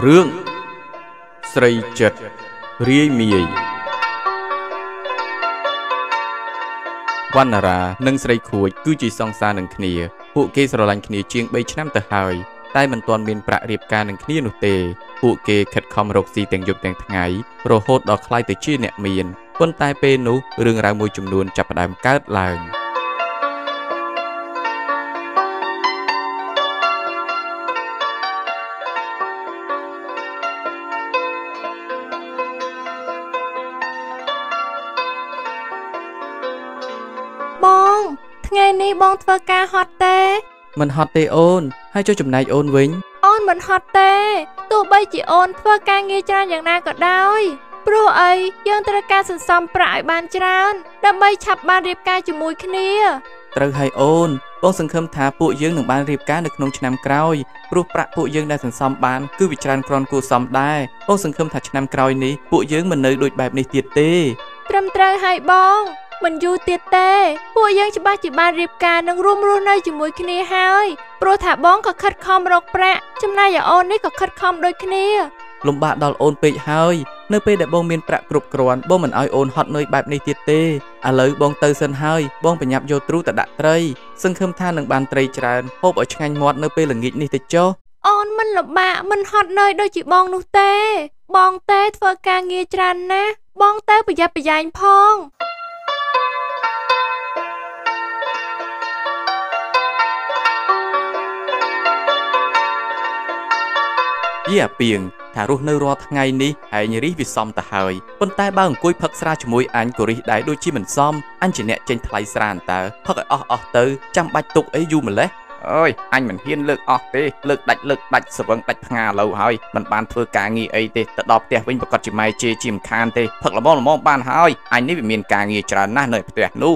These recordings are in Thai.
เรื่องสไลจัดเรียมีวันนาราหนึ่งสไลคุยกู้จีซองซาหนึ่งคณีผู้เกสรลันคณีเชียงใบชนะตะหายใต้บรรทอนเมียนประเรียบการหนึ่งคณีนุเตผู้เกขัดคอมรกซีแต่งหยบแต่งไงโรโฮดดอกคลายแต่ชื่อเนเมียนคนตายเปนุเรื่องราวมวยจำนวนจับประดามการลางบองไงนี่บองเธอกาฮอตเต้มันฮอตเต้โอนให้เจ้าจุ่มนายโอนวิงโอนมันฮอตเต้ตัวใบจีโอนเธอกาเงยจานอย่างนาก็ได้โปรไอยังตระการสันซอมปลายบานจรานดำใบฉับบานเรียบการจมูกคณีตระไฮโอนบองสังคมถาปุยยังหนึ่งบานเรียบการหนึ่งนงชนำกรอยรูปประปุยยังได้สันซอมบานคือวิจารณ์กรอนกูซอมได้บองสังคมถาชนำกรอยนี้ปุยยังมันเนยโดยแบบในเตียเต้ตรำตระไฮบองมันอยู่เตียเต้ปุยยังจะบ้าจีบานเรียบการนั่งร่วมรุ่นในจมูกคณีให้โปรถาบองก็คัดคอมรกแปะจำนายอย่าโอนนี่ก็คัดคอมโดยคณีลมบาดดอลโอนไปให้เนื้อเปได้บองเมียนประกรุบกรอนบองมันอ้อยโอนฮอตเนยแบบในเตียเตอเลยบองเตยเซนให้บองไปยับโยตรูแต่ดักไตรซึ่งเขิมท่าหนึ่งบานไตรจานพบเอาช่างงมอดเนื้อเปหลังงิดในเตโจออนมันลำบากมันฮอตเนยโดยจีบองนุเตบองเตเฟอร์กาเงียจานนะบองเตไปยับไปยายพองเย่เปียงถ้ารู้เนื้อรอทั้งไงนี้ไอ้เนริวิซอมตาหายปนใต้บ้างกุยพักสราชมวยอันกุริได้ด้วยชีมันซอมอันเจเนเจนทลายสานตาพักอ้ออ้อเตอจำใบตุกไอยูมันเลยเอ้ยอันมันเฮียนเลิกอ้อเตะเลิกดัดสวังดัดงาเราหายมันบานเพื่อการงี้ไอเตะตะดอกเตะวิ่งประกอบจิมไอเจจิมคานเตะพักละมองบานหายอันนี้เป็นเมียนการงี้จราหน้าหน่อยเตะนู้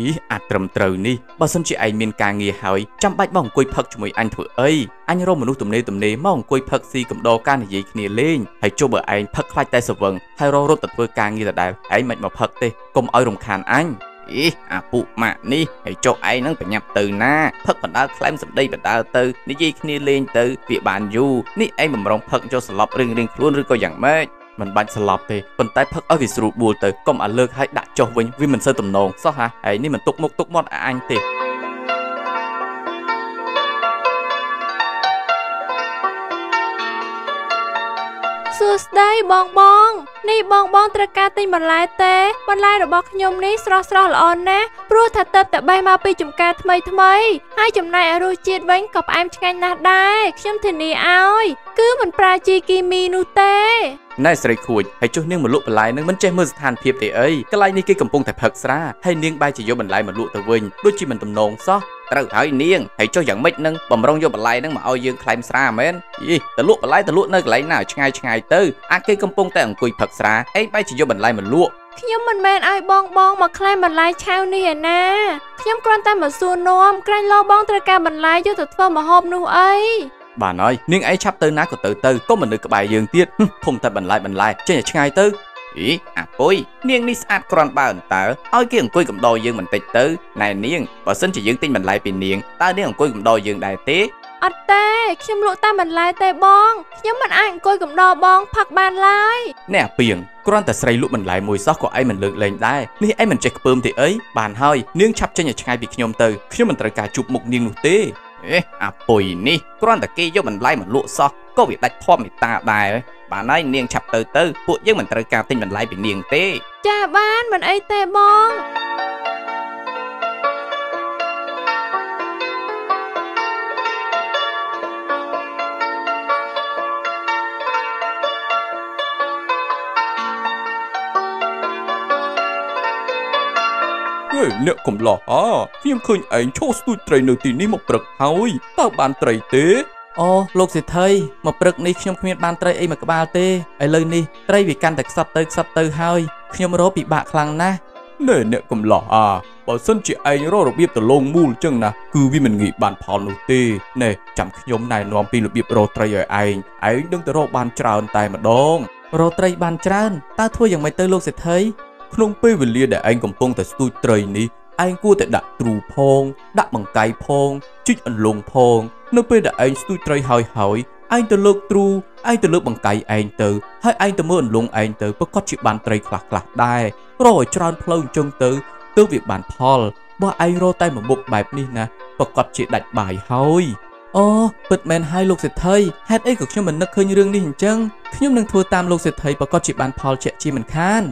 อีอาตรมเตอร์นี่บางส่วนจะไอเมียนการเงียหายจำใบบ้องกุยพักจมูกอันเถื่อเอ้ยอันร่มมนุษย์ตุ่มเนยตุ่มเนยมองกุยพักซีกับดอกการยิ่งเหนียเล่นให้โจเบอร์ไอพักคลายใจสว่างให้เรารถตัดเบอร์การเงียแต่ได้ไอมันมาพักเตะกลมอ้อยรำคาญอันอีอาปุมานี่ให้โจไอนั่งไปยับเตอร์นะพักบรรดาคล้ายสับได้บรรดาเตอร์นี่ยิ่งเหนียเล่นเตอร์เปียบานยูนี่ไอมันร้องพักโจสลับเรื่องคล้วนหรือก็อย่างไม่มันบันสลับเตะคนใต้พักเอาวิสรุบูเตะก็มาเลิกให้ด่าโจวินวิมันเซอร์ตุ่มนองซะฮะไอ้นี่มันตุกมกตุกมอดอันเตะสุดได้บองบองนี่บองบองตระการตีมันลายเตะมันลายดอกบอขยมนี้สระสระละอ่อนนะปลุกถัดเติบแต่ใบมาไปจุ่มกาทำไมให้จุ่มนายอรุจิตไว้กับไอ้มชกันนะได้ขยมถึงนี่เอาคือมันปลาจีกีมีนูเตะนายสไลคุยให้จุ่มเนื่องมันลุกลายนึงมันใจมือสถานเพียบเตะเอ้ยกลายนี่กี่กำปงแต่ผักสระให้เนื่องใบจะโยมันลายมันลุกตะเวนด้วยจีมันตำนองซะเราหายเนียงให้เจ้าอย่างไม่นึงบ่มร้องโยบลายนั่งมาเอายืงคลายสระเหม็นยี่ตะลุกนั่งไหลหน้าช่างไงเตอร์อาเกย์กำปงแต่งกุยผักสระไอ้ใบจะโยบลายมันลุกขยมมันแมนไอ้บองบองมาคลายมันลายเช้านี่เห็นนะขยมกรอนตามมาซูนอมกรอนเราบองตระการมันลายโยตัดเฟอร์มาหอบนูไอbà nói nhưng ấy chắp tới ná của từ có mình được cái bài dương tiết không thật bẩn lại trên nhà ngay tới ý à bôi niêng ní sát còn bà ẩn tớ ôi kia ông côi cầm đôi dương mình tịch tới này niêng bà xin chỉ dương tin mình lại bình niêng ta niêng ông côi cầm đôi dương đại tế ắt tê khi em lộ ta mình lại tê bong nhóm mình anh côi cầm đôi bong phật bàn lại nè biển còn ta xây lụt mình lại mùi xót của ai mình lượn lên đây ní ai mình chạy bơm thì ấy bàn hơi niêng chắp trên nhà ngay bị nhom từ khi mình tới cả chụp một niêng một têเอ๊ะอาปุยนี่กรอนตะกี้ยกมันไล่มันลุกซอกก็วิ่งได้ท่อมิตาได้บ้านไอ้เนียงฉับเตอพวกยังมันตระการตินมันไล่เป็นเนียงเต้จ้าบ้านมันไอเตบองเนี่ยผมหล่อพี่ยังเคยไอ้โชว์สตูดไตรหนึ่งตีนี่มาปรึกเฮ้ยตาบานไตรเตะอ๋อโลกเสียเทยมาปรึกนี่ขยมเมียนบานไตรไอ้มากระบาเตะไอ้เลยนี่ไตรวิการแต่ซับเตอร์เฮ้ยขยมรบปีบะคลังนะเนี่ยผมหล่อบ่าวเส้นจีไอ้รอระเบียบแต่ลงมูลจังนะคือวิมันงีบานพอนุเตะเนี่ยจำขยมนายนอมปีระเบียบรอไตรไอ้ดึงแต่รอบานจราอันตายมาดองรอไตรบานจรานตาทั่วยังไม่เตอโลกเสียเทยขนมเป้วิลเลียแต่ไอ้กำปงแต่สตูดไตรนี้ไอ้กู้แต่ดักตรูพองดักบังไกพองจิกอันลงพองนเป้แต่ไอ้สตูดไตรหายไอ้ตะเลิกตรูไ ไอ้ตัวเลือกบังไกเองเตอให้ไอ้ตัวเมื่อลงเองเตอเพื่อก็จีบานเตยคลักคลักได้โรยจานเพลิงจงเตอตัววิบานพอลว่าไอ้โรใต้เหมือนบุกแบบนี้นะเพื่อก็จีดัดบ่ายเฮ้ยอ๋อเปิดแมนให้ลูกเสร็จเทยแฮตไอ้กับฉันมันนักเคยเรื่องนี้เห็นจังขยมนังทัวตามลูกเสร็จเทยเพื่อก็จีบานพอลเฉะจีเหมือนข้าน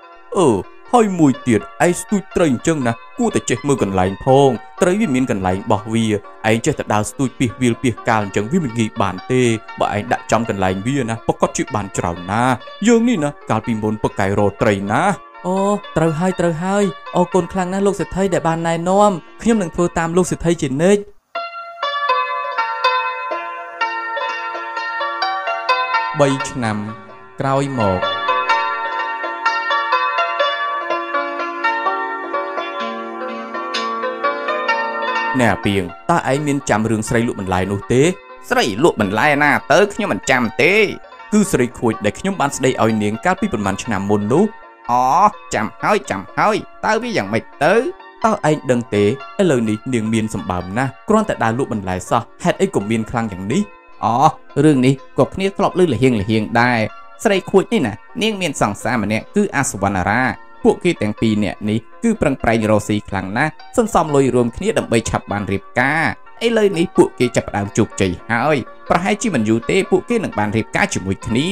ให้มวยเตียดไอ้สุดเตยจังนะกูแต่เจ็บมือกันไหลพองเตยวิมินกันไหลบอกวีไอ้เจ็บแต่ดาวสุดปีวิลปีการจังวิมินกีบานเตะบ่ไอ้ดัดจำกันไหลวีนะประกอบจีบานเจ้าหน้าเยื่อนี่นะการปีมนประกายโรเตยนะโอ้เตยให้เอาคนคลังนะลูกเสร็จเทยแต่บานนายน้อมขยมนังทัวตามลูกเสร็จเทยจีเนยใบชนำกลายหมอกแน่เพียงตาไอ้เมียนจำเรื่องใส่ลูกมันลายโนเต้ใส่ลูกมันลายน่าเต้ขยมมันจำเต้คือใส่ขวดได้ขยมบ้านใส่เอาเนียงการปีประมาณชนำมนุษย์อ๋อจำเฮ้ยตาพี่ยังไม่เต้ตาไอ้ดังเต้ไอ้เลยนี่เนียงเมียนสมบัตินะกรอนแต่ดาลูกมันลายซะแฮดไอ้กลุ่มเมียนคลังอย่างนี้อ๋อเรื่องนี้กบเนี้ยครอบลื่นเหลือเฮียงได้ใส่ขวดนี่นะเนียงเมียนสังสารมันเนี่ยคืออาสวรรณราพวกขี้แต่งปีเนี่ยนี่คือปรังปรายโรซีคลังนะซ้ำๆลอยรวมขี้ดำใบฉับบานริบกาไอ้เลยนี่พวกขี้จับดาวจุกใจหายประให้จีมันอยู่เตะพวกขี้หนังบานริบกาจมูกขี้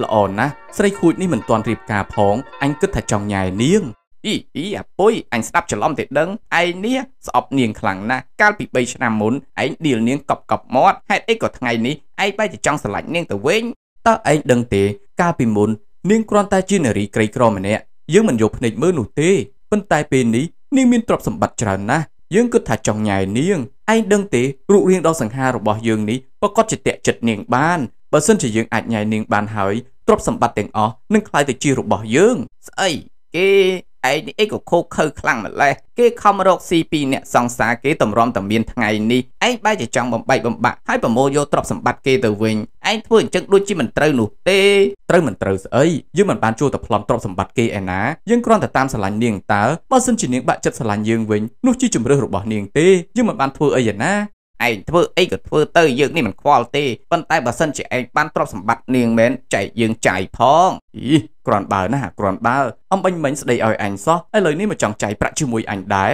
ละอ่อนนะใส่ขวดนี่เหมือนตอนริบกาพองอันก็ถ้าจองใหญ่เนียงอีอะปุ้ยอันสับจะล้อมเต็ดดังไอเนี้ยสอบเนียงคลังนะการปีใบชนะหมุนไอเดียเนียงกอบมอดให้ไอกดไงนี้ไอไปจะจองสลัดเนียงแต่เว้งต่อไอดังเตะการปีหมุนเนียงกรอนตาจีนรีไกรกรอมันเนี่ยยังมันยกในมือหนูเต้เป็นตายเป็นนี้เนียงมีนตรบสมบัติจรานะยังก็ถ้าจองใหญ่เนียงไอดังเตะรูเรียงดาวสังหารบอยังนี้ปกติจะเตะจัดเนียงบ้านบางส่วนจะยังอาจใหญ่เนียงบ้านหายตรบสมบัติแต่งอ๋อนั่งคลายแต่จีรบอยังไอเกไอ้นี่ไอ้ก็โคเคยคลั่งมาเลยเกย์คำโรคซีปีเนี่ยสองสาเกย์ต่ำรอมต่ำเมียนไงนี่ไอ้ใบจะจังบำบัดให้ประโมโยตรอบสมบัติเกย์ตัวเวงไอ้ผู้หญิงจังดูจีมันเตยหนูเตยมันเอ้ยยืมมันปานจูแต่พร้อมตรอบสมบัติเกย์ไอ้นะยังกรอนแต่ตามสลันเนียงตาบ้านซึ่งจีเนียงบะจัดสลันเยืองเวงนุชิจุ่มเรือหลบบ่อเนียงเตยยืมมันปานทัวไอ้อย่างนะไอ้ทัวไอ้กับทัวเตยยืองนี่มันควอลเตยปั้นใต้บ้านซึ่งจีไอ้ปานตรอบสมบัติเนียงเม้นใจยืองใจพ้องกรอนบ่านะฮะกรอนบ่าอมบันเหม็นสดเอาอันซอไอ้เลยนี่มาจังใจประชิมวยอันได้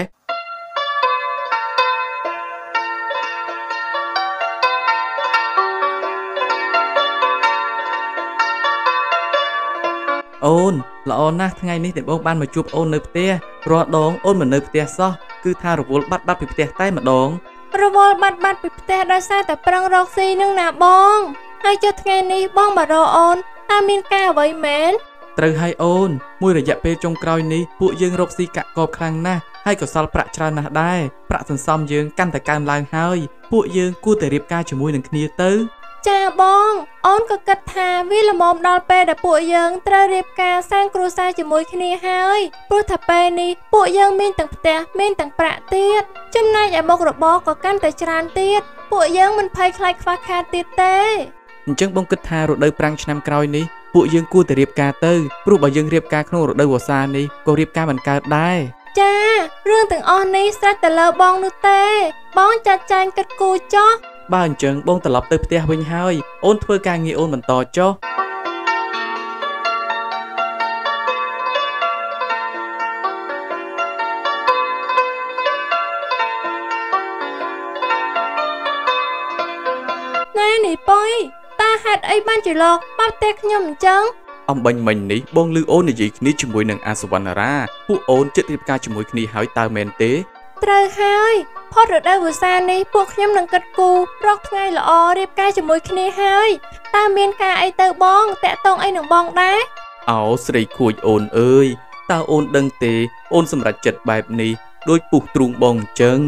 โอนละออนนะทั้งไงนี่แต่บอกบ้านมาจูบโอนเลยเตี้ยรอดองโอนเหมือนเลยเตี้ยซอคือทารกวัวบัดปิเตี้ยใต้มาดองระวัวบัดปิเตี้ยได้ซาแต่ปรังรอกซีนึงนะบ้องให้เจ้าทั้งไงนี่บ้องมารอออนตามินแก่ไว้เหม็นเตยให้โอนมวยระยะเปจงกรอยนี้ผู้ยิงรบสีกะกอบครั้งหน้าให้กับซาลประชานาได้ประสันซ้ำยิงกันแต่การลางห้อยผู้ยิงกู้แต่รีบกาจมวยหนึ่งคณีเตยจ่าบองโอนกับกระทาวิลมอมดอลเปแต่ผู้ยิงเตยรีบกาสร้างครูซาจมวยคณีห้อยผู้ถัดไปนี้ผู้ยิงมินต่างแต่มินต่างประเตียดจำนายอย่าบอกรบบอกกันแต่ชานเตียดผู้ยิงมันภัยคลายฟ้าคาติเตยจังบงกระทารถเดินปรังชนำกรอยนี้ผู้ยังกู้แต่เรียบกาเตอร์รูปแบบยังเรียบกาขนมรถเดินวัวซานี่ก็เรียบกามันกาได้จ้าเรื่องต่างอ้อนนี้แซ่แต่ละบองนุเต้บ้องจัดจานกัดกูจ้อบ้านเจิงบ้องตลับเตอร์เตี้ยเวงเฮยโอนเพื่อการงี้โอนมันต่อจ้อแน่หนีไปหัดไอ้บ้านจีหลอกบ้านเตะขยมจังอมบันมันนี่บ้องลือโอนในจีนี้จมูกหนังอาสวรรณราผู้โอนเจ็ดริบกาจมูกนี้หายตาเมนเตะเตยหายพ่อเดือดได้หัวซานี่พวกขยมหนังกัดกูรอกง่ายละออริบกาจมูกนี้หายตาเมนกาไอเตอบ้องแตะตรงไอหนังบ้องได้เอาใส่ขวดโอนเอ้ยตาโอนดังเตะโอนสำหรับจัดแบบนี้โดยปลุกตรุงบ้องจัง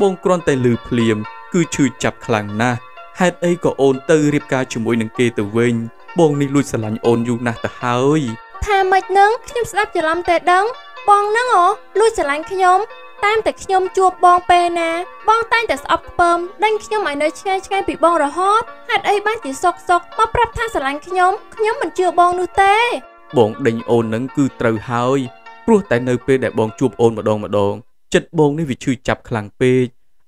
บ้องกรอนแต่ลือเพลียมคือชื่อจับคลังนะแฮดไอ้ก็โอนเตอร์รีบกาจมวยหนังเกตเวงบองนี่ลุยสลันโอนอยู่นะแต่เฮ้ยทำไมนึงขยมสลับจะลำแต่ดังบองนั่งอ๋อลุยสลันขยมตามแต่ขยมจูบบองเปนะบองตามแต่สอบเปิมดังขยมหมายในใช่ปีบองระฮอบแฮดไอ้บ้านจีซอกมาปรับท่าสลันขยมมันเจือบองนูเต้บองเด้งโอนนั่งคือเตอร์เฮ้ยเพราะแต่เนยเปได้บองจูบโอนมาดองจัดบองนี่วิชื่อจับคลังเป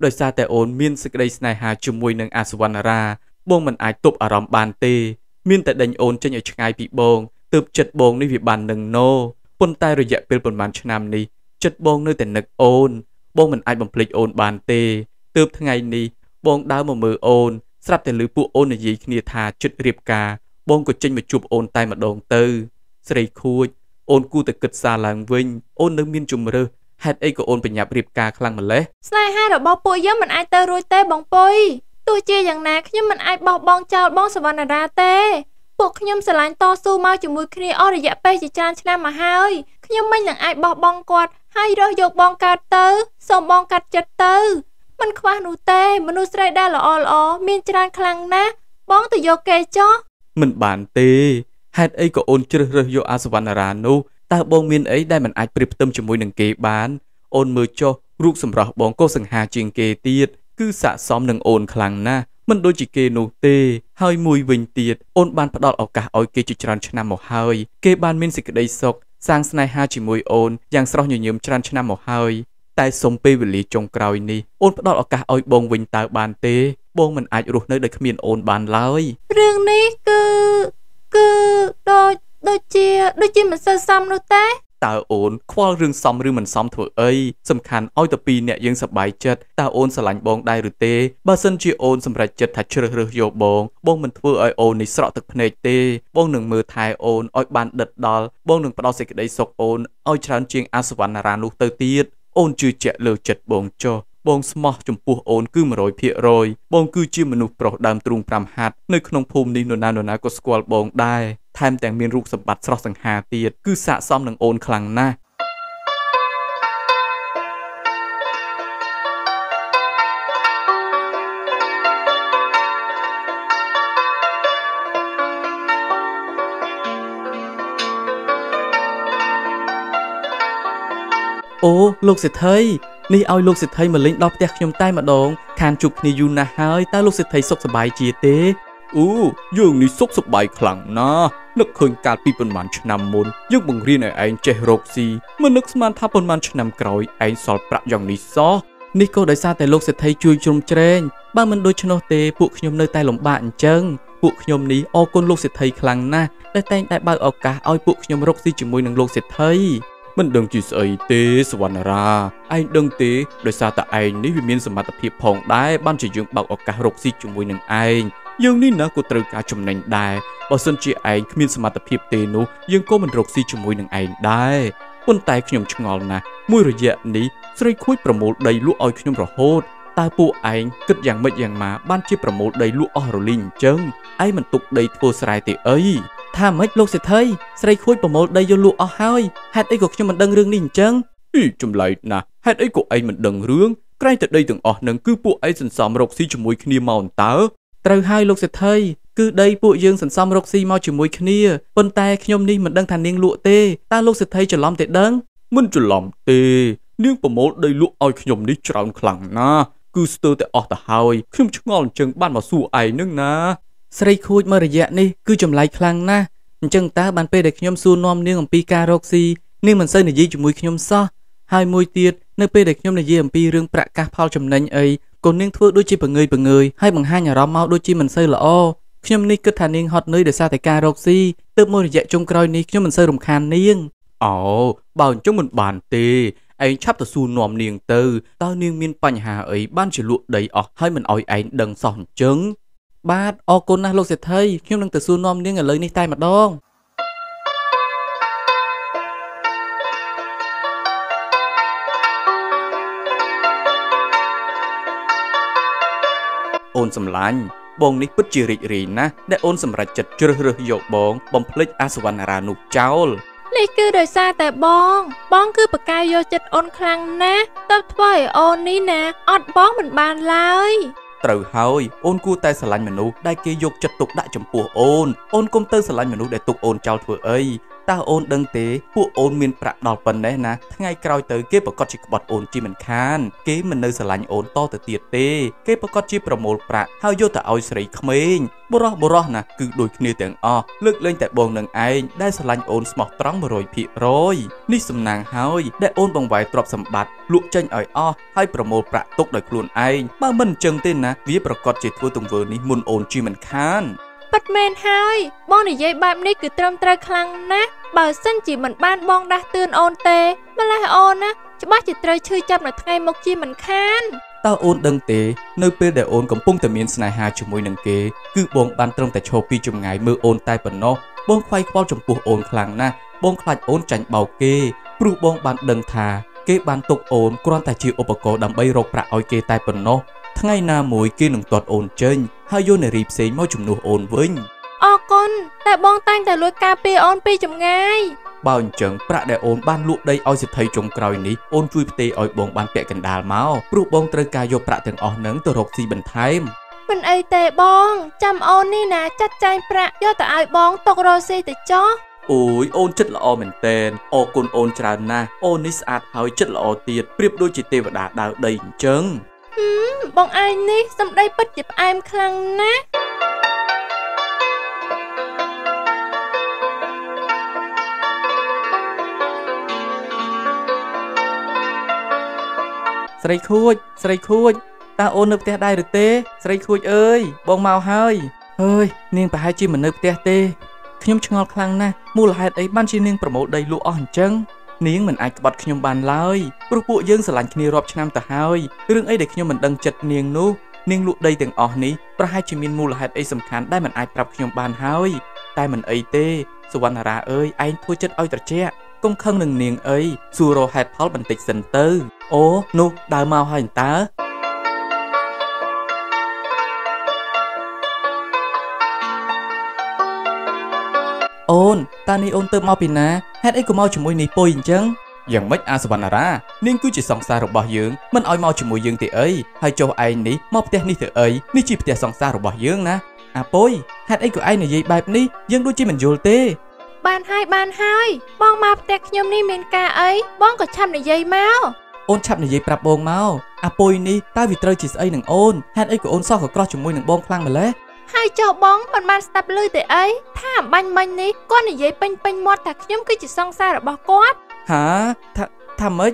โดยซาแต่โอนเมียนสกเดสไนฮาจมวยหนังอาสวรรณราบ้องมันอายตบอารมณ์บานเต มีนแต่ดันโอนจะหยุดไงปีบงตืบจัดบงในวิบันหนึ่งโน่ปนใต้ระยะเป็นประมาณชั่วโมงนี้จัดบงในแต่หนึ่งโอนบงมันไอบังพลิกโอนบานเตตืบทั้งไงนี้บงดาวมามือโอนสลับแต่หรือปูโอนในยีคเนียธาจุดเรียบกาบงกดจังมาจูบโอนใต้มาดองเตอสไลคูดโอนกูแต่กึดซาลังวิ่งโอนนึกมีนจุ่มเรือเฮ็ดไอ้ก็โอนเป็นหยาบเรียบกาคลังมันเลยสไลห้าดอกบอปวยเยอะมันไอเตอรวยเตบองปวยตัวเจียอย่างนักขยมมันไอบอบองเจ้าบองสวรรณราเต้ปกขยมสลายต่อสู้มาจมูกคลีออระยะไปจีจานชนะมาให้ขยมไม่อย่างไอบอบองกอดให้เราโยกบองกัดเตอส่งบองกัดจัดเตอมันคว้าหนูเต้มนุษย์ไรได้หล่อหล่อมีนจานคลังนะบองแต่โยกเกจ้อมันบานเต้เฮ็ดไอ้ก็โอนเจริญโยอาสวรรณราโนตาบองมีนไอ้ได้มันไอปริบเติมจมูกหนึ่งเกบานโอนมือจ้อลูกสำหรับบองก็สังหาจิงเกตีดคือสะสมหนึ่งโอนคลังนะมันโดยจิเกโนเตให้มวยวิงเตียดโอนบานพดอดออกกะออยเกจิจรันชนะหมอไฮเกบานมินสิกได้ศกสร้างสไนฮาจิมวยโอนอย่างสระหยเยิมจรันชนะหมอไฮแต่สมเปวิลีจงกราวนี้โอนพดอดออกกะออยบงวิงตาบานเตบงมันอาจรู้ในเด็กขมิ้นโอนบานเลยเรื่องนี้คือโดยเจียมันเซอร์ซัมโนเตตาโอนคว้าเรื่องซ้ำหรือมันซ้ำเถอะเอ้ยสำคัญอ้อยตะปีเนี่ยยังสบายจัดตาโอนสลันบองได้หรือเตบาเซนจีโอนสำหรับจัดถัดเชื่อเรือโยบองบองมันเพื่อไอโอนในสระตึกพเนเตบองหนึ่งมือไทยโอนอ้อยบานเด็ดดอลบองหนึ่งปลาเสกได้สกโอนอ้อยชันเชียงอาสวรรณรานุเตตีดโอนจืดเจลือจัดบองจอบองสมอจมพูโอนคือมันรอยเพียรอยบองคือจิ้มมนุษย์โปรดามตรุงปรำหัดในขนมภูมินิโนนาโนนาก็สควอลบองได้แถมแต่งมีรูปสมบัติสระสังหาเตียดคือสะสมหนังโอนคลังหน้าโอ้ลูกเสถยนี่เอาลูกเสถยมาเล่นรอบแต่ขยมใต้มาดองคานจุกนี่ยูนะเฮ้ยตาลูกเสถยสกสบายจีเตอู้ยังนี่สกสบายคลังนะนึกเคยการปีปันมันชนำมุนยังบังเรียนไอ้เองเจโรกซีมันนึกสมานทับปันมันชนำกรอยไอ้สอดประอย่างนี้ซอนี่ก็ได้ซาแต่ลูกเสถยช่วยชมเจนบ้านมันโดยชนเตพวกขยมในใต้หลงบ้านจังพวกขยมนี้ออกคนลูกเสถยคลังนะได้แต่งได้บ่าวออกกาเอาพวกขยมโรกซีจมูกหนังลูกเสถยมันเดินจีเอเตสวรรณราไอ้เดินเตโดยซาแต่ไอ้นี่วิมีนสมรรถภาพผ่องได้บ้านจะยังบ่าวออกกาโรกซีจมูกหนังไอ้ยังนี่นะกูตรึกการจำแนงได้บอสนจีไอขึ้นมีสมรรถภาพเตนุยังก็มันรกซีจมูกหนังไอได้ปนไตขยมชงอลนะมวยระยะนี้ใส่คุยประโมดได้ลู่อ้อยขยมระโหดตาปูไอเกิดอย่างไม่อย่างมาบ้านจีประโมดได้ลู่อ้อรลิงจังไอมันตกได้ทัวสไลเตเอ้ยถ้าไม่โลกเสถยใส่คุยประโมดได้ยลู่อ้อห้อยฮัดไอก็ขยมมันดังเรื่องนิ่งจังอีจุ่มไหลนะฮัดไอก็ไอมันดังเรื่องใกล้แต่ได้ถึงอ้อหนังคือปูไอสันสามรกซีจมูกขี้เมาตาตราให้ลูกเสถยคือได้พวกยังสันซ้ำรกซีมาจมวยขณีปนแต่ขยมนี่มันดังทันเนียงลวเตตาลูกเสถยจะล้อมเตดังมันจะล้อมเตเนียงประโมดได้ลวอ้อยขยมนี่จรานขลังนะคือสเตอร์แต่ออกแต่หายขยมชงอนจังบ้านมาสู้ไอ้นึงนะใส่คุยมาระยะนี่คือจำไหลคลังนะจังตาบ้านเปได้ขยมสู้นอมเนียงของปีการกซีเนียงมันใส่ในยีจมวยขยมซะให้มวยเตียดในเปได้ขยมในยีของปีเรื่องประกาศพาวจำเนียงไอคนนิ่งทั่วด้วยจีปังเงยให้บังห้าอย่างเราเมาด้วยจีมันเซอร์ละอ้อขยมนี่ก็ทานนิ่งฮอตเนยเดือดซาแต่การกซีเติมโมระยะจงกรอยนี่ขยมมันเซอร์รำคาญนิ่งอ๋อบ่าวจงมันบานเตไอ้ชับตะซูนอมนิ่งเตอร์ตานิ่งมีปัญหาไอ้บ้านจะลุกได้ออกให้มันอ่อยไอ้ดังส่องจังบาดออกคนน่าโลกเสร็จเฮ้ยขยมนั่งตะซูนอมนิ่งอะไรในใต้มาดองโอนสำลันบองนี้พึ่งจีริรีนะได้โอนสำหรับจัดเจริญเรือโยบองบอมพลิกอาสวรรณรานุเจ้านี่คือโดยซาแต่บองคือปากกายโยจัดโอนครั้งนะตัดถอยโอนนี้นะอดบองเหมือนบานเลยตรูเฮยโอนกูแต่สลันมนุได้เกยยกจัดตกได้จมปัวโอนกลมเตอร์สลันมนุได้ตกโอนเจ้าเถอะเอ้ยตาโอนดังเต๋พวกโอนมีนประดอลปันได้นะทั้งไงกรอยเต๋เก็บประกอบจิกบอดโอนจีมันคานเก็บมันเนยสลันโอนต่อแต่เตียเต๋เก็บประกอบจีประโมลประเฮาโยแต่เอาใส่ขมิ้นบ่รอนะคือโดยเนื้อแต่งออเลิกเล่นแต่บองหนึ่งไอได้สลันโอนสมอตร้องบรอยผีร้อยนี่สำนางเฮยได้โอนบังไวตรอบสมบัติลุกเจนอ่อยออให้ประโมลประตกโดยกลุ่นไอบ้ามันเจิงเต้นนะวิประกอบจิตทั่วตรงเวอร์นี้มุนโอนจีมันคาน ปัดเมนให้บ้องในยายแบบนี้คือเติมตะคลังนะบ่าวสั้นจีเหมือนบ้านบ้องดาเตือนโอนเตะมาเลยโอนนะจะบ้าจิตใจชื่อจับหน่อยไงมกจีเหมือนแค้นตาโอนดังเตะเนื้อเปื่อยแต่โอนกับปุ้งแต่เมียนสไนหาชุมวยหนังเกคือบองบันตรงแต่โชว์ปีจุ่มไงมือโอนตายปนนกบองไข่ควาจมปูโอนคลังนะบองคลัดโอนจันเบาเกปลูกบองบันดังทาเกบันตกโอนกรอนแต่ชีอุปกรณ์ดำใบรกประออยเกตายปนนกทั้งไงนาหมวยเกหนึ่งตอดโอนเจนให้โยนรีบเซย์มอจุ่มนูโอนวิ่งออกคนแต่บองตั้งแต่ลุยกาเปออนปีจุ่มไงบ่าวจังประเดี๋ยวโอนบ้านลุกได้เอาสิทธิ์จงกรอยนี้โอนช่วยเตะออยบองบ้านเปะกันดาลเมาปลูกบองตระกายโยประถึงออกหนังตัวหกสี่บันไทม์มันไอเตะบองจำโอนนี่นะจัดใจประย่อแต่ออยบองตกรอซีแต่จ้อโอ้ยโอนจัดละอเหมือนเตนออกคนโอนจรานาโอนนิสอาดหายจัดละอเตียดเปรียบด้วยจิตเตวดาดาวได้จังบองไอนี่สำได้ปัดหยิบไอมคลังนะใส่คูดใส่คูดตาโอนนึกเตะได้หรือเตะใส่คูดเอ้ยบองเมาเฮ้ยเฮ้ยเนียงไปให้จีเหมือนนึกเตะเตะขยมชงอคลังนะมูลหายไอ้บ้านจีเนียงประโมดได้ลูกอ่อนจังเนียงเหมือนไอ้กบฏขยมบานเลยปลุกปุยยังสลันคณีรอบชนามแต่เฮ้ยเรื่องไอ้เด็กขยมเหมือนดังจัดเนียงนู้เนียงลูกได้แต่งอ่อนนี้ประให้จีมินมูลหายไอ้สำคัญได้เหมือนไอ้ปรับขยมบานเฮ้ยแต่เหมือนไอ้เตะสุวรรณราเอ้ยไอ้ทั่วจัดอ้อยตะเจ้ก้มข้างหนึ่งเนียงเอ้ยซูโรไฮพอลบันติกเซนเตอร์โอ้นุดาวมาหันตาโอนตาในโอนเติมมาปินนะแฮดไอ้กูมาชิมวยนี่ปอยจังยังไม่อาสบันอะไรเนียงกูจะส่องสารบ่เยืองมันอ้อยมาชิมวยยืงตีเอ้ยให้โจไอ้นี่มอบเตะนี่เถอะเอ้ยนี่จีบเตะส่องสารบ่เยืองนะอ่ะปอยแฮดไอ้กูไอ้ในยีแบบนี้ยังดูจีมันโยลเตบ้านให้บ้องมาแต่ขยมนี่เมนกาเอ้ยบ้องก็ช้ำในยัยเมาโอนช้ำในยัยปรับบองเมาอ่ะปอยนี่ตาวิตรจิสไอหนังโอนแฮดไอก็โอนซ่อกับกรอจุ่มมวยหนังบ้องคลั่งมาเลยให้เจ้าบ้องมันมาสตับเลยแต่เอ้ยถ้าบันมันนี่ก้อนในยัยเป็นหมดแต่ขยมก็จิตซองซาหรอบกอดฮะถ้าเอ้ย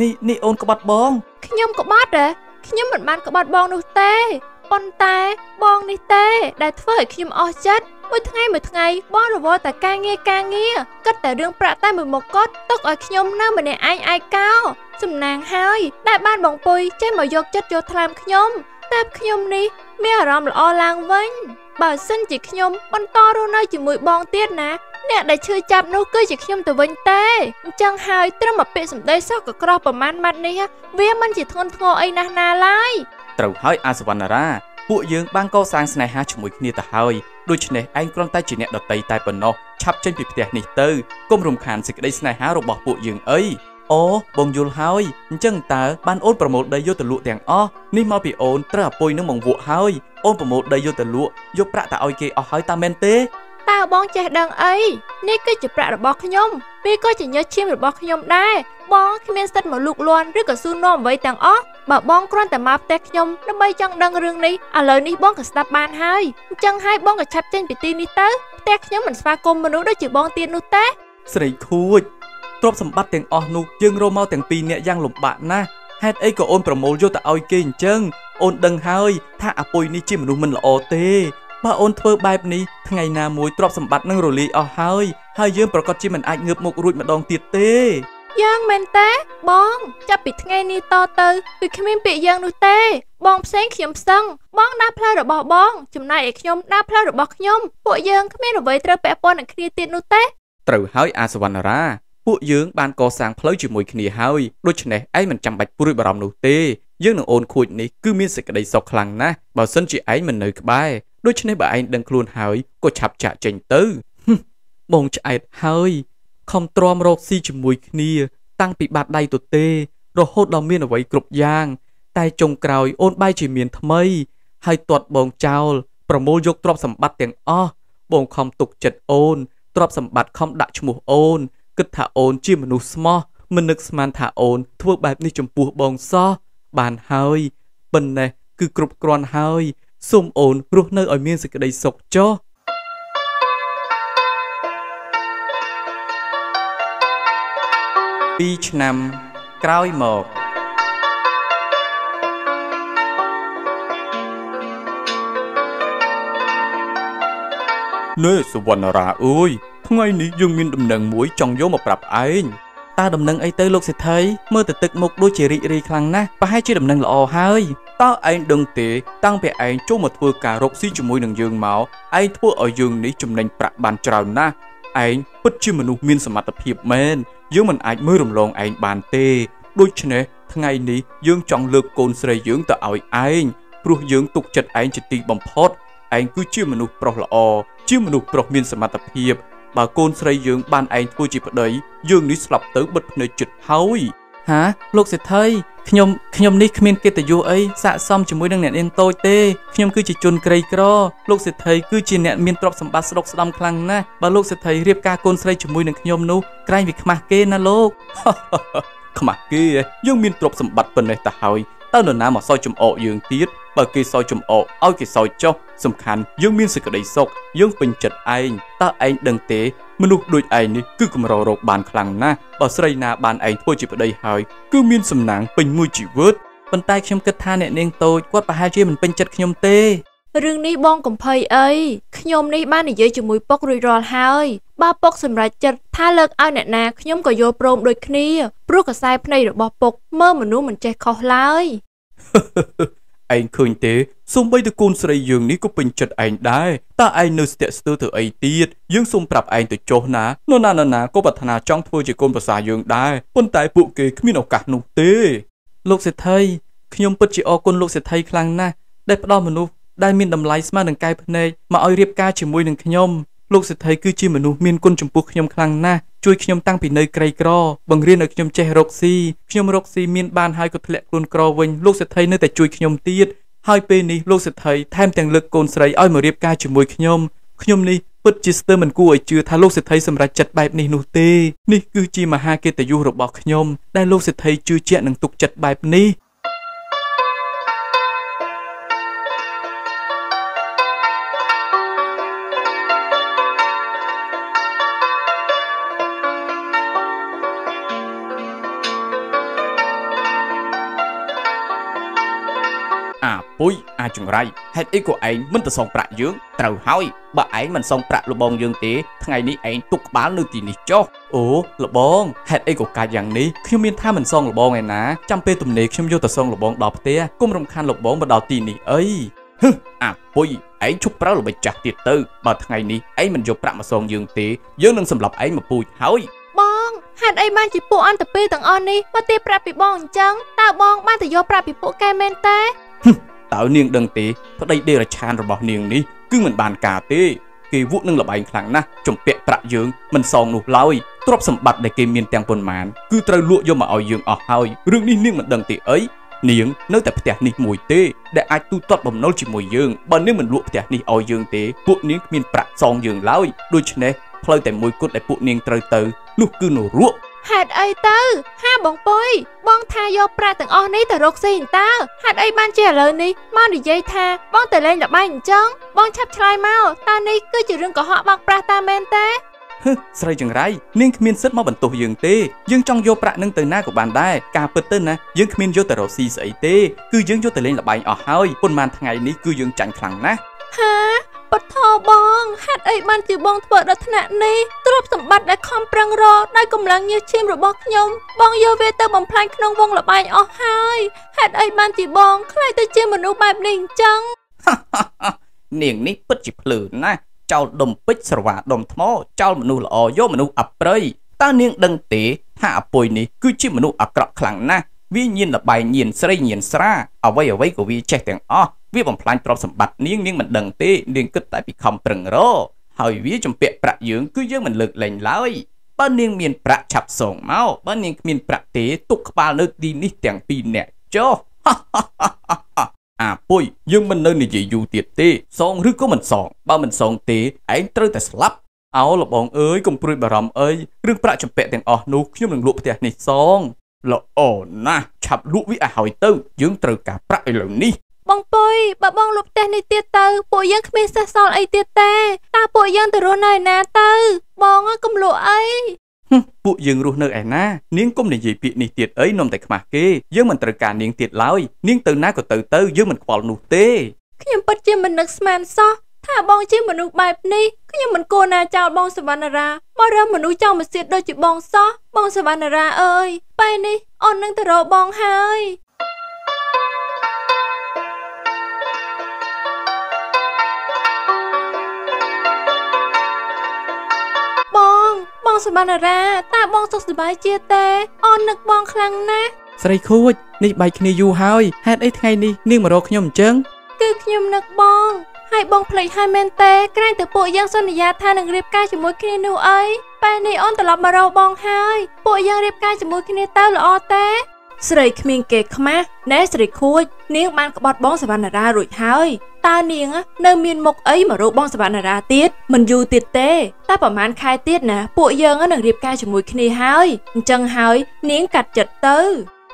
นี่โอนกบดบ้องขยมกบดเหรอขยมเหมือนมันกบดบ้องดูเต้ปนเต้บ้องนี่เต้ได้เฟื่อยขยมออจัดเมื่อไงบ้องหรือว่าแต่กางเงี้ยก็แต่เรื่องประใต้มือหมกก็ตกออกขยมหน้าเหมือนไอ้ไอ้เก้าสำนางเฮ้ยได้บ้านบองปุยใจหมอยกจัดโยธามขยมแต่ขยมนี้ไม่อารมณ์อลางเว้นบ่าวเส้นจิขยมบนต่อรูน้อยจิมวยบองเตี้ยนะเนี่ยได้ชื่อจับนู้ก็จิขยมแต่เว้นเต้จังเฮ้ยตระหม่อมเปิดสมได้ซอกกับกรอบประมาณมันนี่ฮะเวียมันจิทนทอไอ้นาไล่ตรูเฮ้ยอาสวรรณราพวกยืงบ้างก็สร้างสนายหาชมวยขณีตาเฮ้ยโดยเฉพาะไอ้กรอนใต้จีเนตดอตไตปนนอชับเช่นปีเปียนิเตอร์ก้มรำคาญสิกได้สนายหาเราบอกพวกยืงเอ้ยโอ้บงยูลเฮ้ยจังตาบ้านโอนประโมดได้โยตะลุแตงอ้อนี่มาปีโอนตราปอยน้ำมงวัวเฮ้ยโอนประโมดได้โยตะลุยกประตาเอาเกอเฮ้ยตาเมนเต้ตาบ้องแจดังเอ้ยนี่ก็จะประบอกขยมพี่ก็จะเนื้อชิมบอกขยมได้บ้องขี้เมียนสัตว์หมอลูกลวนหรือกับซูนอมไว้แตงอ้อบ่บ้องกรอนแต่มาแตกยมน้ำใบจังดังเรื่องนี้อ่ะเลยนี่บ้องกับสตาร์บานให้จังให้บ้องกับชับเจนปิตีนิเตอร์แตกยมเหมือนสปากรมมนุษย์ได้จีบ้องเตียนนุเตะใส่คูดตรบสมบัติแตงออนุยังโรมาแตงปีเนี่ยยังหลบบะนะแฮดไอ้ก็โอนประโมโยแต่เอาเก่งจังโอนดังให้ถ้าอปุยนี่จิมนุมันละอเตบ่าโอนเทอร์แบบนี้ทั้งไงนามวยตรบสมบัตินั่งโรลีเอาให้ยืมประกอบจิมันไอเงือบมุกรุ่ยมาดองติดเตยังเมนเต้บ้องจะปิดไงนี่ต่อเตอปิดขมิ้นปิดยังดูเต้บ้องเซ็งเขียมซังบ้องน้าพลาดบ่บ้องจุ่มนายเอกยมน้าพลาดบ่ขยมพวกยังขมิ้นเอาไว้เตอแปะปนอันคดีติดดูเต้ตรูเฮ้ยอาสวรรณราพวกยังบานก่อสร้างเพลย์จุ่มมวยขณีเฮ้ยด้วยเฉยไอ้มันจำบัดปุริบารมดูเต้ยังหนึ่งโอนคุยนี่คือมีสิกระไดสอกคลังนะบ่าวเส้นจีไอ้มันเหนื่อยไปด้วยเฉยบ่าวไอ้ดังครูนเฮ้ยก็ฉับจะเจนเต้บ้องจะไอ้เฮ้ยคำตรอมโรคซีจมวยขณีตั้งปีบาดใดตัวเตะเราโหดเราเมียนเอาไว้กรบยางแต่จงกล่าวโอนใบจีเมียนทำไมให้ตรวจบองเจ้าประโมยกตรอบสมบัติอย่างอ้อบองคำตกจัดโอนตรอบสมบัติคำดักชมูโอนกึศถาโอนจีมนุสมอมันนึกสมานถาโอนทั่วแบบนี้จมปูบองซ้อบานเฮยเป็นไงคือกรบกรอนเฮยส้มโอนรู้เนอไอเมียนสิกระไดศกจ้อปีชนำกล้วยหมอก เนื้อสุวรรณราเอ้ยทั้งไงนี่ยังมีดำเนินมวยจังโยมาปรับไอ้ตาดำเนินไอ้เตยลูกเสถียร์เมื่อแต่ตึกมุกดูเฉรีรีคลังนะไปให้ช่วยดำเนินละอเฮ้ยตาไอ้ดังเตะตั้งไปไอ้โจมมาทัวการกซีจมวยหนึ่งยืงเมาไอ้ทัวเอายืงนี้จมเนินประบานจรานะไอ้ปัจจุบันมีสมรรถภาพแมนยังมันไอ้เมื่อรำลองไอ้บานเตะดูเฉยทั้งไงนี่ยังจังเลือกโกนเสยยืงแต่เอาไอ้ปลุกยืงตกจัดไอ้จิตตีบอมพอดไอ้กู้ชื่อมนุษย์ปลอกละอชื่อมนุษย์ปลอกมีสมรรถภาพบาโกนใส่ยืงบานไอ้ผู้จีบเดยยืงนี้สลับเติบบัดในจุดเฮาอีฮะโลกเสร็จเทยขยมนี่ขมิ้นเกตยูเอ้ยสะสมจมูกดังแหนเอ็นโตเต้ขยมคือจีจุนไกรกรอโลกเสร็จเทยคือจีแหนมีนตรบสมบัติสลบสลำคลังนะบาโลกเสร็จเทยเรียบกาโกนใส่จมูกดังขยมนู้ไกรวิขมาเกนะโลกขมาเกยังมีนตรบสมบัติเป็นในตาเฮาเต้าหนุนน้ำมาซอยจมโอยืงตีดบาเกซอยจมโอเอาเกซอยเจ้าสำคัญยังมีสิ่งใดซอกยังเป็นจัดไอ้ตาไอ้ดังเตะมนุษย์โดยไอ้นี่คือกำรอรบบานคลังนะบาสไรนาบานไอ้ทั่วจีบได้หายคือมีสำนักเป็นมวยจีเวิร์ดบรรทายขยมกระทานเนี่ยเองโตกว่าปะฮาเจมันเป็นจัดขยมเตะเรื่องนี้บ้องกับเพยเอ้ยขยมในบ้านเนี่ยเยอะจมูกปกรีรอนหายบ้าปกสำหรับจัดท่าเลิกเอาเนี่ยนะขยมก็โยโปรมโดยคนี้รู้กับสายพนัยหรือบอปกเมื่อมนุษย์มันใจคอลายไอ้คืนเตะสมบัติกูลใส่ยืงนี้ก็เป็นจัดไอ้ได้แต่ไอ้เนื้อเตะสตูเธอไอ้ตีดยังสมปรับไอ้ตัวโจนะนนานนาก็ปัฒนาจ้องทัวร์จีกูลภาษายืงได้ปนตายปุกเกขมิ้นเอากาหนุเตะโลกเสถียร์ขยมปัจจิอกุลโลกเสถียร์ครั้งนะได้ปลอมมนุษย์ได้มีนดำไลส์มาหนังกายพเนยมาเอาเรียบกาชิมวยหนังขยมโลกเสถียร์คือจีมนุษย์มีนกุลจมปุกขยมครั้งนะช่วยขยมตั้งปีเนยไกรกรอบังเรียนขยมเจรกซีขยมรกซีมีนบานหายก็ทะเลกลุนกรอวิงโลกเสถียร์เนยแต่ช่วยขยมตีดหายไปนี้โลกเสถียร์แถมแต่งเลือกโกนใส่อ้อยมาเรียบกาชิมวยขยมขยมนี้ปัจจิสเตอร์มันกู้ไอเจือทาโลกเสถียร์สำหรับจัดแบบนี้นูเตนี่คือจีมหาเกตยุรบขยมได้โลกเสถียร์จือเจหนังตุกจัดแบบนี้ปุ้ยอาจงไรเหตุไอ้กูเองมันจะส่งประยืงเต่าห้อยบ่ไอ้มันส่งประลบองยืงตีทั้งไงนี้เองตุกบ้านนู่นตีนี่จ๊อโอ้ลบองเหตุไอ้กูกายอย่างนี้ขยมมีท่ามันส่งลบองไงนะจำเป็นตุ่มนี้ขยมโยแต่ส่งลบองดอกเตี้ยก้มรำคาญลบองมาดอกตีนี่เอ้ยฮึอาปุ้ยไอ้ชุบเปล่าลงไปจับตีตื้อบ่ทั้งไงนี้ไอ้มันโยประมาส่งยืงตียืงนั่งสำหรับไอ้มาปุ้ยห้อยบองเหตุไอ้มาจีปูอันแต่เป้ต่างอันนี้มาตีประปิบองจังตาบองมาแต่โยประปิปูแกเมนเต้ตาเนียงดังตีเพราะได้เดรชานระบอบเนียงนี้กึ่งเหมือนบานกาเต้เกวุ้นนั่งระบายครั้งนะจมเปะประยืงมันซองหนุเล่าอีตรบสมบัติในเกมเมียนแตงปนมานคือตะลุ่ยย่อมาเอายืงออกเฮาเรื่องนี้เนียงมันดังตีเอ้ยเนียงเนื้อแต่เตะนี่มวยเต้ได้ไอตู้ตอดบ่มน้อยจีมวยยืงบ้านเนียงมันลุ่ยเตะนี่เอายืงเต้พวกเนียงเมียนประซองยืงเล่าอีโดยเฉพาะเพลิดแต่มวยกุดแต่พวกเนียงเตยเตยนุกคือหนูรุ่งหัดไอเตอร์ห้าบองปุยบองทายอปลาต่างออนนี่แต่รกสินเตอร์หัดไอบ้านเจริญนี่มาดิเยทาบองแต่เล่นดอกไม้จังบองชับชายเมาตานี่ก็จะเรื่องกับหอบองปลาตาเมนเต้ฮึใส่จังไรนิ่งขมิ้นซึดมาบรรทุกยืงเต้ยืงจ้องโยปลาหนึ่งตัวหน้าของบ้านได้กาเปิดเต้นนะยืงขมิ้นโยแต่เราซีใส่เต้คือยืงโยแต่เล่นดอกไม้ออกเฮ้ยปนมันทั้งไงนี่คือยืงจังคลังนะฮะปทอบองหัดไอ้บ้านจีบองเปิดรัตนะนี้ตรวจสมบัติและคอมปรังรอได้กำลังยืดชิมหรือบองยมบองโยเวเตอร์บอมพลันขนมวงละใบออกหายหัดไอ้บ้านจีบองใครจะเจียมมนุษย์แบบหนึ่งจังฮ่าฮ่าฮ่าเนียงนี้ปิดจีบหลืนนะเจ้าดมปิดสวะดมทมอเจ้ามนุษย์ละอโยมนุษย์อับเปรยตาเนียงดังเตะหาปุยนี้คือชิมมนุษย์อับกระขลังนะวิญญาณละใบเงียนสไรเงียนสระเอาไว้กับวิเชตแตงอ้อวิบังพลานตรอบสมบัติเนียงมันดังเต้เนียงก็ได้ปีคำปรึงโรหายวิจมเปะประยืงก็เยอะมันเลิกเล่นแล้วบ้านเนียงเมียนประฉับส่งเมาบ้านเนียงเมียนประเตตุกปลาเลิกดีนี่แต่งปีเนี่ยโจฮ่าฮ่าฮ่าฮ่าอาปุยยังมันเนินนี่อยู่เตียเต้สองหรือก็มันสองบ้ามันสองเตะไอ้เตอร์แต่สลับเอาละบองเอ้ยกลมปลุยบารมเอ้ยเรื่องประจมเปะแต่งอ๋อนุกยมหนึ่งลุกเตะนี่สองละอ๋อนะฉับลุกวิอาหอยเต้ยืงเตอร์กับประเหล่านี้บองปุยบะบองลุกแต่ในเตียเตอร์ปุยยังมีเสซอนไอเตียเตอร์ตาปุยยังแต่รู้ในนาเตอร์บองก็กำลัวไอปุยยังรู้ในไอนาเนียงก้มในยีปีในเตียเอ้ยนมแต่ขมาเกยังมันตระการเนียงเตียเล่าเนียงเตอร์นาก็เตอร์เตอร์ยังมันควาลูเต้ขยมปัจเจมันนักสมานซอถ้าบองเจมันนุกแบบนี้ข ยังเหมือนโกนาเจ้าบองสวรรณารามาเริ่มเหมือนอุ้ยเจ้ามาเสียดโดยจุบองซ้อบองสวรรณาราเอ้ยไปนี่ออนนั่งตะโรบองหายบองบองสวรรณาราตาบองสุขสบายเจียเตออนนึกบองครั้งนะใส่คูดนี่ใบคณียูหายแฮดไอ้ไงนี่นึ่งมารอขยมเจิงคือขยมนักบองให้บองเพลย์ให้เมนเตะใกล้แต่ปู่ยังสนญาทานังเรียบกายจมูกคณีนูไอไปในอ้อนตลอดมาเราบองหายปู่ยังเรียบกายจมูกคณีเต้าละออเตะใส่ขมิงเกะขมะแน่ใส่คูดนี่มันกบฏบองสวรรณรารุ่ยหายตาเนียงเนินมีนมกไอมารูบองสวรรณราติดมันอยู่ติดเตะตาประมาณคายติดนะปู่ยังนังเรียบกายจมูกคณีหายจังหายเนียงกัดจัดเตอ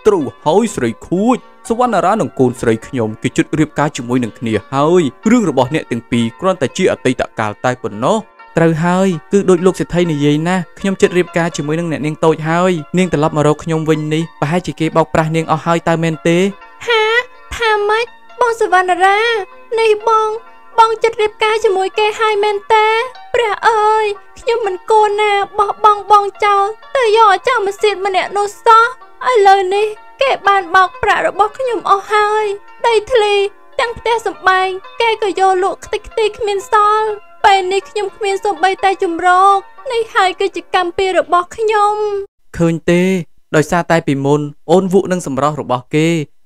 ตรูเฮ้ยใส่คูดสวรรณราหนังโกนใส่ขยมกิจุดเรียบกายจมูกหนังเนียเฮ้ยเรื่องระบอบเนี่ยตั้งปีกรอนแต่เชี่ยตีตะกาลตายปนเนาะตรูเฮ้ยคือโดยลูกเสถียรในเย็นนะขยมจุดเรียบกายจมูกหนังเนี่ยเนียงโตเฮ้ยเนียงแต่รับมาเราขยมวินนี่ไปให้จีเก็บบอกปลาเนียงเอาเฮ้ยตายเมนเตฮะทำไมบองสวรรณราในบองจุดเรียบกายจมูกแกเฮ้ยเมนเตเปล่าเอ้ยขยมมันโกนนะบองเจ้าแต่ย่อเจ้ามาเสียดมาเนี่ยโนซอไอ้เลยนี่แกบานบอกปลาระบอกขยมเอาให้ได้ทะเลตั้งแต่สมัยแกก็โยลุกติกเมียนซอลไปนี่ขยมเมียนสมใบตายจุ่มรอกในหายกิจกรรมปีระบอกขยมคืนเตะโดยซาตายปีมนโอนวุนั่งสำรอกระบอกเก